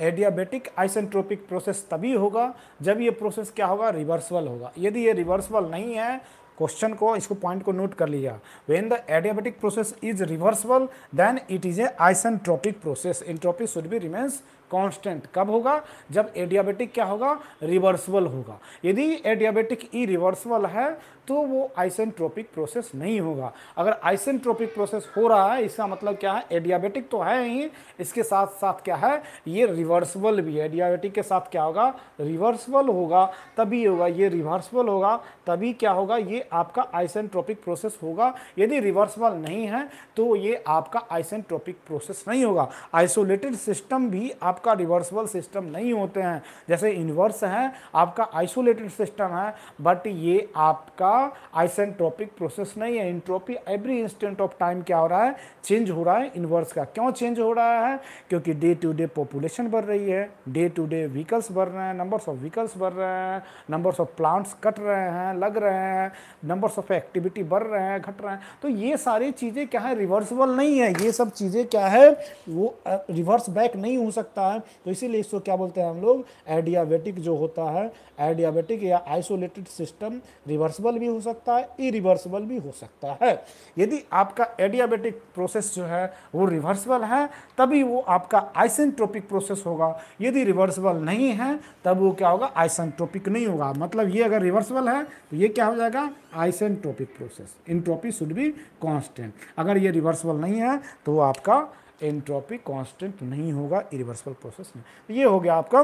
एडियाबेटिक आइसेंट्रोपिक प्रोसेस तभी होगा जब ये प्रोसेस क्या होगा, रिवर्सिबल होगा। यदि ये रिवर्सिबल नहीं है, क्वेश्चन को, इसको पॉइंट को नोट कर लिया, when the एडियाबेटिक process is reversible then it is a आइसेंट्रोपिक process, entropy should be remains constant. कब होगा, जब एडियाबेटिक क्या होगा, रिवर्सिबल होगा। यदि एडियाबेटिक इरिवर्सिबल है तो वो आइसेंट्रोपिक प्रोसेस नहीं होगा। अगर आइसेंट्रोपिक प्रोसेस हो रहा है, इसका मतलब क्या है, एडियाबेटिक तो है ही, इसके साथ साथ क्या है, ये रिवर्सिबल भी है। एडियाबेटिक के साथ क्या होगा, रिवर्सिबल होगा तभी होगा, ये रिवर्सिबल होगा तभी क्या होगा, ये आपका आइसेंट्रोपिक प्रोसेस होगा। यदि रिवर्सिबल नहीं है तो ये आपका आइसेंट्रोपिक प्रोसेस नहीं होगा। आइसोलेटेड सिस्टम भी आपका रिवर्सिबल सिस्टम नहीं होते हैं, जैसे इन्वर्स है आपका आइसोलेटेड सिस्टम है, बट ये आपका आइसेंट्रोपिक प्रोसेस नहीं है। Entropy every instant of time क्या हो रहा है, चेंज हो रहा है। इन्वर्स का क्यों चेंज हो रहा है, क्योंकि डे टू डे पॉपुलेशन बढ़ रही है, डे टू डे व्हीकल्स बढ़ रहे हैं, नंबर्स ऑफ व्हीकल्स बढ़ रहे हैं, नंबर्स ऑफ प्लांट्स कट रहे हैं लग रहे हैं, नंबर्स ऑफ एक्टिविटी बढ़ रहे हैं घट रहे हैं, तो ये सारी चीज़ें क्या है, रिवर्सिबल नहीं है। ये सब चीज़ें क्या है, वो रिवर्स बैक नहीं हो सकता है, तो इसीलिए इसको क्या बोलते हैं हम लोग, एडियाबेटिक जो होता है, एडियाबेटिक या आइसोलेटेड सिस्टम रिवर्सिबल भी हो सकता है, इरिवर्सिबल भी हो सकता है। यदि आपका एडियाबेटिक प्रोसेस जो है वो रिवर्सिबल है तभी वो आपका आइसेंट्रोपिक प्रोसेस होगा। यदि रिवर्सिबल नहीं है तब वो क्या होगा, आइसेंट्रोपिक नहीं होगा। मतलब ये अगर रिवर्सिबल है तो ये क्या हो जाएगा, आइसेंट्रोपिक process, entropy should be constant. अगर ये रिवर्सिबल नहीं है तो वो आपका एंट्रोपी कांस्टेंट नहीं होगा, इरिवर्सिबल प्रोसेस में। तो ये हो गया आपका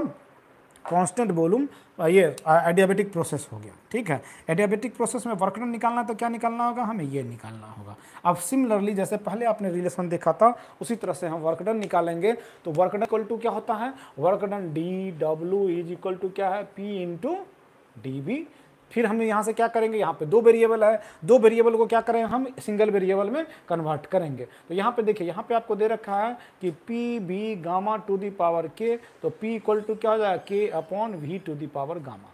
कांस्टेंट वॉल्यूम, ये एडियाबेटिक प्रोसेस हो गया, ठीक है। एडियाबेटिक प्रोसेस में वर्कडन निकालना है तो क्या निकालना होगा, हमें ये निकालना होगा। अब सिमिलरली जैसे पहले आपने रिलेशन देखा था उसी तरह से हम वर्कडन निकालेंगे, तो वर्कडन इक्वल टू क्या होता है, work done DW is equal to क्या है, P इंटू DB फिर हम यहाँ से क्या करेंगे, यहाँ पे दो वेरिएबल है, दो वेरिएबल को क्या करें हम सिंगल वेरिएबल में कन्वर्ट करेंगे। तो यहाँ पे देखिए, यहाँ पे आपको दे रखा है कि P B gamma to the power K, तो पी इक्वल टू क्या हो जाएगा K upon V to the power gamma.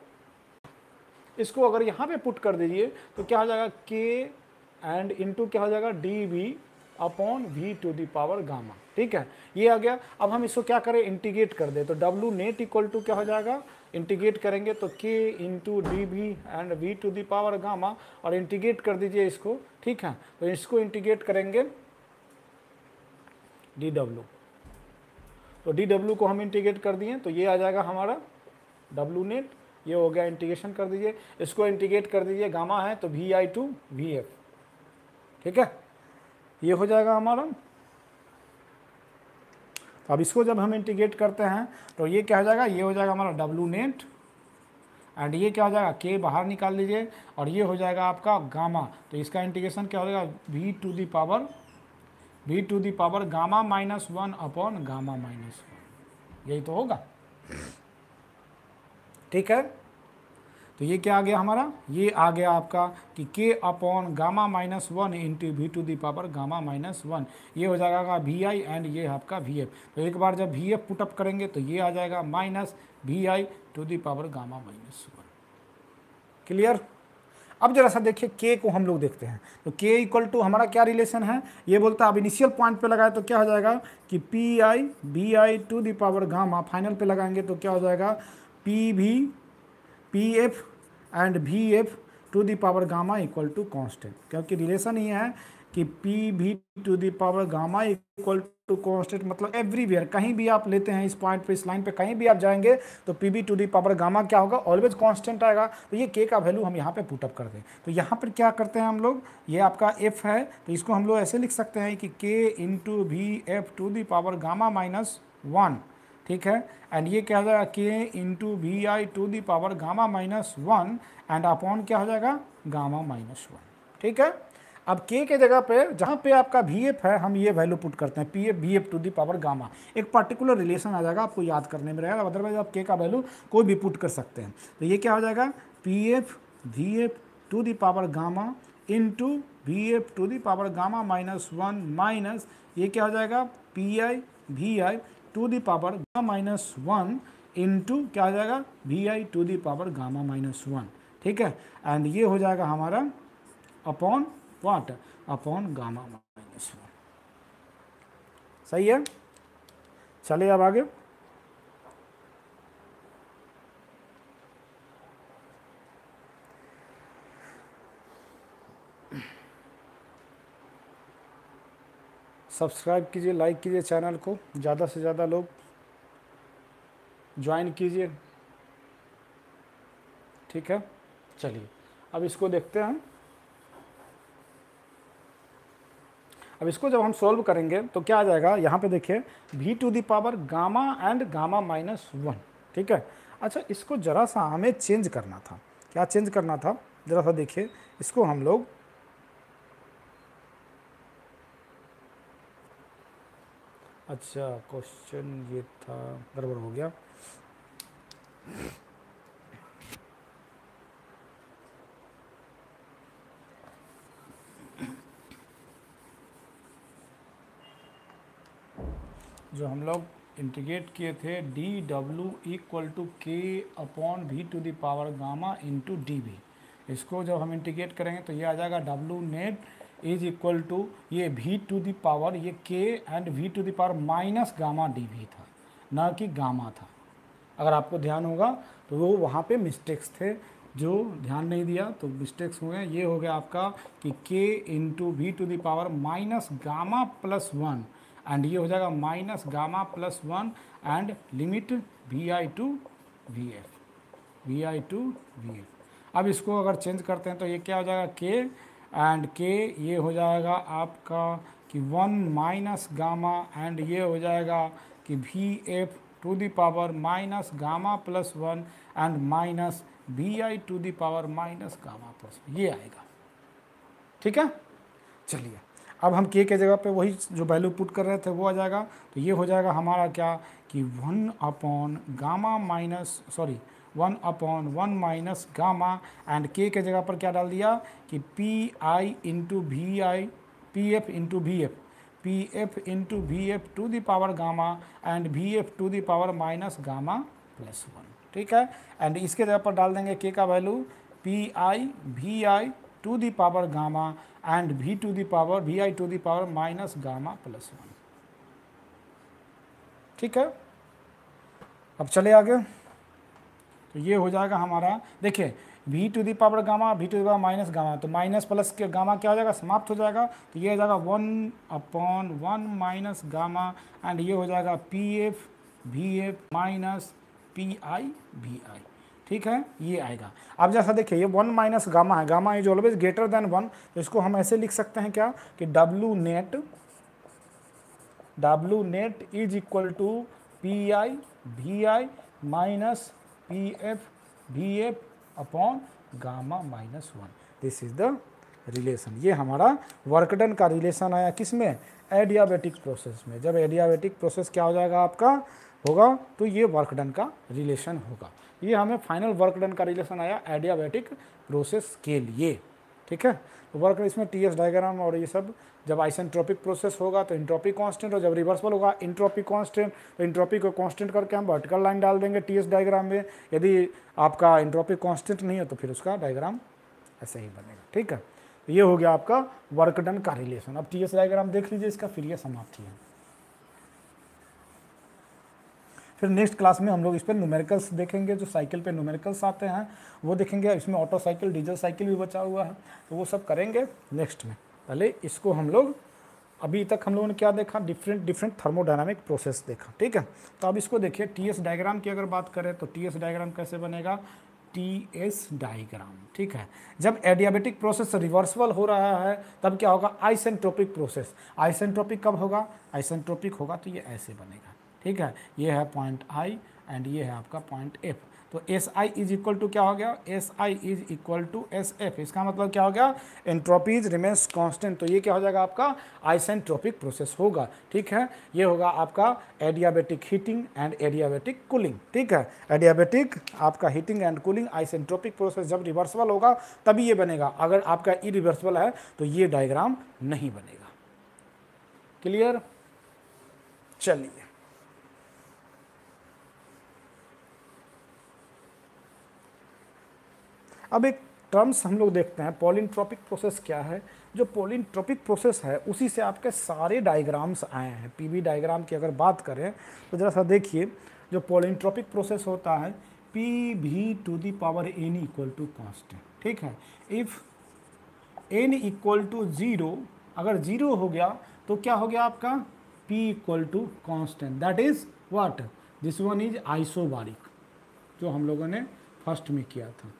इसको अगर यहाँ पे पुट कर दीजिए तो क्या हो जाएगा के एंड इंटू क्या हो जाएगा D V upon V to the power gamma. ठीक है, ये आ गया। अब हम इसको क्या करें इंटीग्रेट कर दे, तो डब्लू नेट इक्वल टू क्या हो जाएगा, इंटीग्रेट करेंगे तो K into D V and V to the power gamma, और इंटीग्रेट कर दीजिए इसको। ठीक है, तो इसको इंटीग्रेट करेंगे डी डब्लू, तो डी डब्लू को हम इंटीग्रेट कर दिए तो ये आ जाएगा हमारा डब्लू नेट, ये हो गया। इंटीग्रेशन कर दीजिए, इसको इंटीग्रेट कर दीजिए, गामा है तो V I to V F. ठीक है, ये हो जाएगा हमारा। अब इसको जब हम इंटीग्रेट करते हैं तो ये क्या हो जाएगा, ये हो जाएगा हमारा डब्लू नेट एंड ये क्या हो जाएगा के बाहर निकाल लीजिए, और ये हो जाएगा आपका गामा। तो इसका इंटीग्रेशन क्या हो जाएगा V to the power gamma minus one upon gamma minus one, यही तो होगा। ठीक है, तो ये क्या आ गया हमारा, ये आ गया आपका कि K upon gamma minus one into V to the power gamma minus one, ये हो जाएगा वी आई एंड ये आपका वी एफ। तो एक बार जब वी एफ पुटअप करेंगे तो ये आ जाएगा minus V I to the power gamma minus one. Clear. अब जरा सा देखिए के को हम लोग देखते हैं, तो के इक्वल टू हमारा क्या रिलेशन है, ये बोलता है। अब इनिशियल पॉइंट पे लगाए तो क्या हो जाएगा कि P I B I to the power gamma, final पे लगाएंगे तो क्या हो जाएगा पी भी P F and V F to the power gamma equal to constant, क्योंकि रिलेशन ये है कि पी भी to the power gamma equal to constant, मतलब एवरीवेयर कहीं भी आप लेते हैं इस पॉइंट पे, इस लाइन पे कहीं भी आप जाएंगे तो P B to the power gamma क्या होगा, ऑलवेज कांस्टेंट आएगा। तो ये के का वैल्यू हम यहाँ पे पुटअप कर दें, तो यहाँ पर क्या करते हैं हम लोग, ये आपका एफ है तो इसको हम लोग ऐसे लिख सकते हैं कि K into V F to the power gamma minus one. ठीक है, एंड ये क्या हो जाएगा K into V I to the power gamma minus one and upon क्या हो जाएगा गामा माइनस वन। ठीक है, अब के जगह पे जहाँ पे आपका वी एफ है हम ये वैल्यू पुट करते हैं P F V F to the power gamma, एक पर्टिकुलर रिलेशन आ जाएगा, आपको याद करने में रहेगा, अदरवाइज आप के का वैल्यू कोई भी पुट कर सकते हैं। तो ये क्या हो जाएगा P F V F to the power gamma into V F to the power gamma minus one minus ये क्या हो जाएगा P I V I to the power gamma minus one into क्या हो जाएगा V I to the power gamma minus one. ठीक है, एंड ये हो जाएगा हमारा upon what upon gamma minus one. सही है, चलिए अब आगे। सब्सक्राइब कीजिए, लाइक कीजिए चैनल को, ज़्यादा से ज़्यादा लोग ज्वाइन कीजिए। ठीक है, चलिए अब इसको देखते हैं। अब इसको जब हम सॉल्व करेंगे तो क्या आ जाएगा, यहाँ पे देखिए v to the power gamma and gamma minus one. ठीक है, अच्छा इसको ज़रा सा हमें चेंज करना था, क्या चेंज करना था ज़रा सा देखिए, इसको हम लोग अच्छा क्वेश्चन ये था, गड़बड़ हो गया। जो हम लोग इंटीग्रेट किए थे D W equal to K upon V to the power gamma into D V, इसको जब हम इंटीग्रेट करेंगे तो ये आ जाएगा W net is equal to ये वी टू दी पावर ये K and V to the power minus gamma D V था, ना कि गामा था। अगर आपको ध्यान होगा तो वो वहाँ पे मिस्टेक्स थे, जो ध्यान नहीं दिया तो मिस्टेक्स हुए। ये हो गया आपका कि K into V to the power minus gamma plus one and ये हो जाएगा minus gamma plus one and limit V I to V F अब इसको अगर चेंज करते हैं तो ये क्या हो जाएगा के एंड के ये हो जाएगा आपका कि वन माइनस गामा एंड ये हो जाएगा कि V F to the power minus gamma plus one and minus V I to the power minus gamma plus one, ये आएगा। ठीक है, चलिए अब हम के जगह पे वही जो वैल्यू पुट कर रहे थे वो आ जाएगा, तो ये हो जाएगा हमारा क्या कि one upon gamma minus one upon one minus gamma and K जगह पर क्या डाल दिया कि P I into V I, P F into V F, P F into V F to the power gamma and V F to the power minus gamma plus one, ठीक है। एंड इसके जगह पर डाल देंगे के का value P I V I to the power gamma and V to the power V I to the power minus gamma plus one, ठीक है। अब चले आगे, तो ये हो जाएगा हमारा, देखिए v to the power gamma v to the power minus gamma, तो माइनस प्लस के गामा क्या हो जाएगा, समाप्त हो जाएगा। तो ये हो जाएगा one upon one minus gamma and ये हो जाएगा P F V F minus P I V I, ठीक है, ये आएगा। अब जैसा देखिए ये वन माइनस गामा है, gamma is always greater than one, तो इसको हम ऐसे लिख सकते हैं क्या कि W net is equal to P I V I minus P F V F upon gamma minus one, this is the relation. ये हमारा वर्क डन का रिलेशन आया किस में, एडियाबेटिक प्रोसेस में। जब एडियाबेटिक प्रोसेस क्या हो जाएगा आपका होगा तो ये वर्क डन का रिलेशन होगा। ये हमें फाइनल वर्क डन का रिलेशन आया एडियाबेटिक प्रोसेस के लिए, ठीक है। तो वर्क इसमें टी एस डायग्राम और ये सब, जब आइसेंट्रोपिक प्रोसेस होगा तो इंट्रोपी कांस्टेंट, और जब रिवर्सिबल होगा इंट्रोपी कांस्टेंट, तो इंट्रोपी को कांस्टेंट करके हम वर्टिकल लाइन डाल देंगे टी एस डायग्राम में। यदि आपका इंट्रोपी कांस्टेंट नहीं है तो फिर उसका डायग्राम ऐसे ही बनेगा, ठीक है। ये हो गया आपका वर्क डन का रिलेशन। अब टी एस डायग्राम देख लीजिए इसका, फिर यह समाप्ति है। फिर नेक्स्ट क्लास में हम लोग इस पर न्यूमेरिकल्स देखेंगे, जो साइकिल पे न्यूमेरिकल्स आते हैं वो देखेंगे। इसमें ऑटो साइकिल, डीजल साइकिल भी बचा हुआ है, तो वो सब करेंगे नेक्स्ट में। पहले इसको हम लोग, अभी तक हम लोगों ने क्या देखा, डिफरेंट थर्मोडायनामिक प्रोसेस देखा, ठीक है। तो अब इसको देखिए, टी एस डायग्राम की अगर बात करें तो टी एस डायग्राम कैसे बनेगा, टी एस डायग्राम, ठीक है। जब एडियाबेटिक प्रोसेस रिवर्सिबल हो रहा है तब क्या होगा, आइसेंट्रोपिक प्रोसेस। आइसेंट्रोपिक कब होगा, आइसेंट्रोपिक होगा तो ये ऐसे बनेगा, ठीक है। ये है पॉइंट आई एंड ये है आपका पॉइंट एफ, तो S I is equal to क्या हो गया, S I is equal to S F. इसका मतलब क्या हो गया, एंट्रोपीज रिमेन्स कांस्टेंट, तो ये क्या हो जाएगा आपका आइसेंट्रोपिक प्रोसेस होगा, ठीक है। ये होगा आपका एडियाबेटिक heating and एडियाबेटिक cooling, ठीक है। एडियाबेटिक आपका heating and cooling, आइसेंट्रोपिक process जब रिवर्सिबल होगा तभी ये बनेगा। अगर आपका इरिवर्सिबल है तो ये डायग्राम नहीं बनेगा, क्लियर। चलिए अब एक टर्म्स हम लोग देखते हैं, पॉलिट्रॉपिक प्रोसेस क्या है। जो पॉलिट्रॉपिक प्रोसेस है उसी से आपके सारे डायग्राम्स आए हैं। पीवी डायग्राम की अगर बात करें तो जरा सा देखिए, जो पॉलिट्रॉपिक प्रोसेस होता है P V to the power N equal to constant, ठीक है। If N equal to zero, अगर ज़ीरो हो गया तो क्या हो गया आपका P equal to constant, that is what, this one is आइसोबारिक, जो हम लोगों ने फर्स्ट में किया था,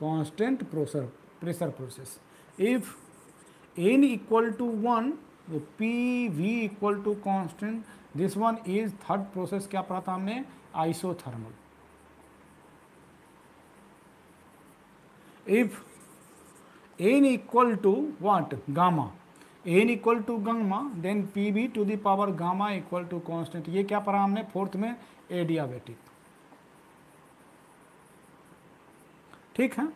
constant pressure process. If N equal to one तो P V equal to constant, this one is third process, क्या पढ़ा था हमने, आइसोथर्मल। If N equal to what gamma, N equal to gamma, then P V to the power gamma equal to constant, ये क्या पढ़ा हमने फोर्थ में, एडियाबेटिक, ठीक है।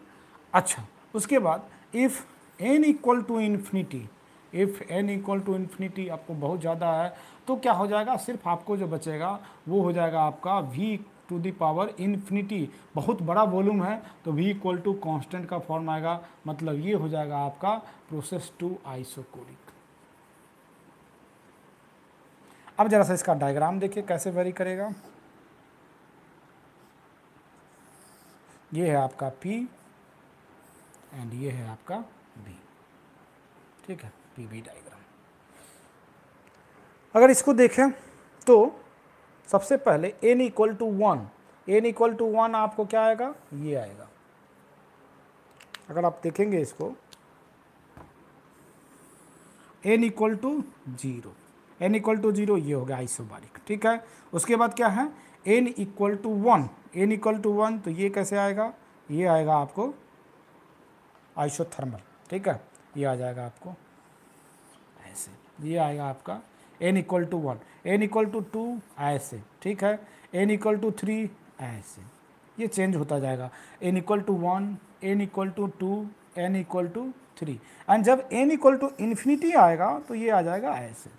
अच्छा, उसके बाद if N equal to infinity, if N equal to infinity आपको बहुत ज़्यादा है तो क्या हो जाएगा, सिर्फ आपको जो बचेगा वो हो जाएगा आपका V to the power infinity, बहुत बड़ा वॉल्यूम है तो वी इक्वल टू कॉन्स्टेंट का फॉर्म आएगा, मतलब ये हो जाएगा आपका प्रोसेस टू आइसोकोरिक। अब जरा सा इसका डायग्राम देखिए कैसे वेरी करेगा। ये है आपका P एंड ये है आपका B, ठीक है, पी बी डायग्राम। अगर इसको देखें तो सबसे पहले n equal to one, N equal to one आपको क्या आएगा, ये आएगा। अगर आप देखेंगे इसको, n equal to zero, n equal to zero, ये हो गया आइसोबारिक, ठीक है। उसके बाद क्या है, n equal to one, n equal to one तो ये कैसे आएगा, ये आएगा आपको आइसोथर्मल, ठीक है। ये आ जाएगा आपको ऐसे, ये आएगा आपका n equal to one, n equal to two ऐसे, ठीक है, n इक्वल टू थ्री ऐसे, ये चेंज होता जाएगा। n equal to 1, n equal to 2, n equal to 3 and जब n इक्वल टू इन्फिनिटी आएगा तो ये आ जाएगा ऐसे।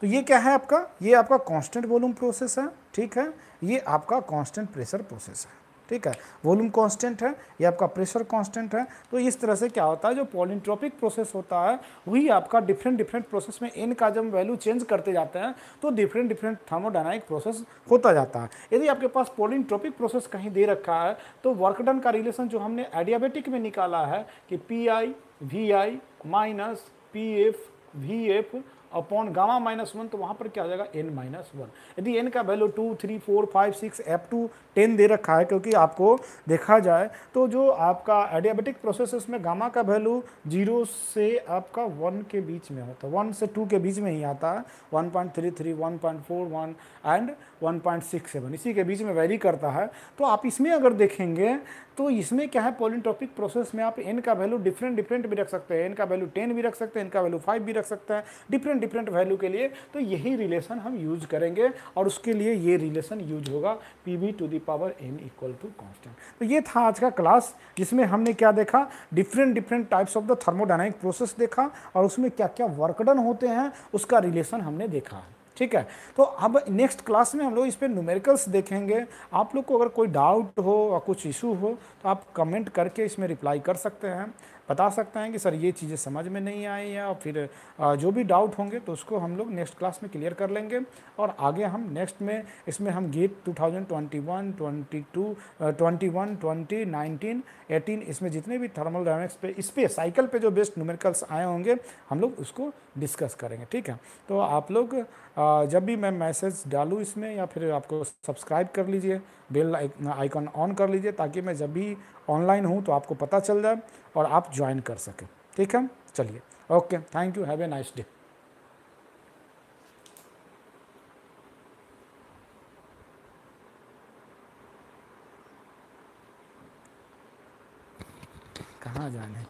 तो ये क्या है आपका, ये आपका कांस्टेंट वॉल्यूम प्रोसेस है, ठीक है, ये आपका कांस्टेंट प्रेशर प्रोसेस है, ठीक है, वॉल्यूम कांस्टेंट है, ये आपका प्रेशर कांस्टेंट है। तो इस तरह से क्या होता है, जो पॉलिट्रॉपिक प्रोसेस होता है वही आपका डिफरेंट प्रोसेस में n का जब वैल्यू चेंज करते जाते हैं तो डिफरेंट थर्मोडायनामिक प्रोसेस होता जाता है। यदि आपके पास पॉलिट्रॉपिक प्रोसेस कहीं दे रखा है तो वर्क डन का रिलेशन जो हमने एडियाबेटिक में निकाला है कि PI VI minus PF VF upon gamma -1, तो वहाँ पर क्या आ जाएगा n-1। यदि n का वैल्यू 2, 3, 4, 5, 6 up to 10 दे रखा है, क्योंकि आपको देखा जाए तो जो आपका एडियाबेटिक प्रोसेस उसमें गामा का वैल्यू 0 से 1 के बीच में होता है, 1 से 2 के बीच में ही आता है, 1.33, 1.41 एंड 1.67 इसी के बीच में वैरी करता है। तो आप इसमें अगर देखेंगे तो इसमें क्या है, पॉलिट्रॉपिक प्रोसेस में आप n का वैल्यू डिफरेंट भी रख सकते हैं, n का वैल्यू 10 भी रख सकते हैं, n का वैल्यू 5 भी रख सकते हैं डिफरेंट वैल्यू के लिए। तो यही रिलेशन हम यूज करेंगे और उसके लिए ये रिलेशन यूज होगा PV/n = कांस्टेंट। तो ये था आज का क्लास जिसमें हमने क्या देखा, different types of the thermodynamic process देखा और उसमें क्या क्या वर्क डन होते हैं उसका रिलेशन हमने देखा, ठीक है। तो अब नेक्स्ट क्लास में हम लोग इस पर न्यूमेरिकल्स देखेंगे। आप लोग को अगर कोई डाउट हो या कुछ इशू हो तो आप कमेंट करके इसमें रिप्लाई कर सकते हैं, बता सकते हैं कि सर ये चीज़ें समझ में नहीं आई, या फिर जो भी डाउट होंगे तो उसको हम लोग नेक्स्ट क्लास में क्लियर कर लेंगे। और आगे हम नेक्स्ट में इसमें हम गेट 2021, 2022, 2021, 20, 19, 18 इसमें जितने भी थर्मोडायनामिक्स पे इस पर साइकिल पे जो बेस्ट न्यूमेरिकल्स आए होंगे हम लोग उसको डिस्कस करेंगे, ठीक है। तो आप लोग जब भी मैं मैसेज डालूँ इसमें, या फिर आपको सब्सक्राइब कर लीजिए, बेल आइकन ऑन कर लीजिए ताकि मैं जब भी ऑनलाइन हूँ तो आपको पता चल जाए और आप ज्वाइन कर सकें, ठीक है। चलिए, okay, thank you, have a nice day. कहाँ जाना है?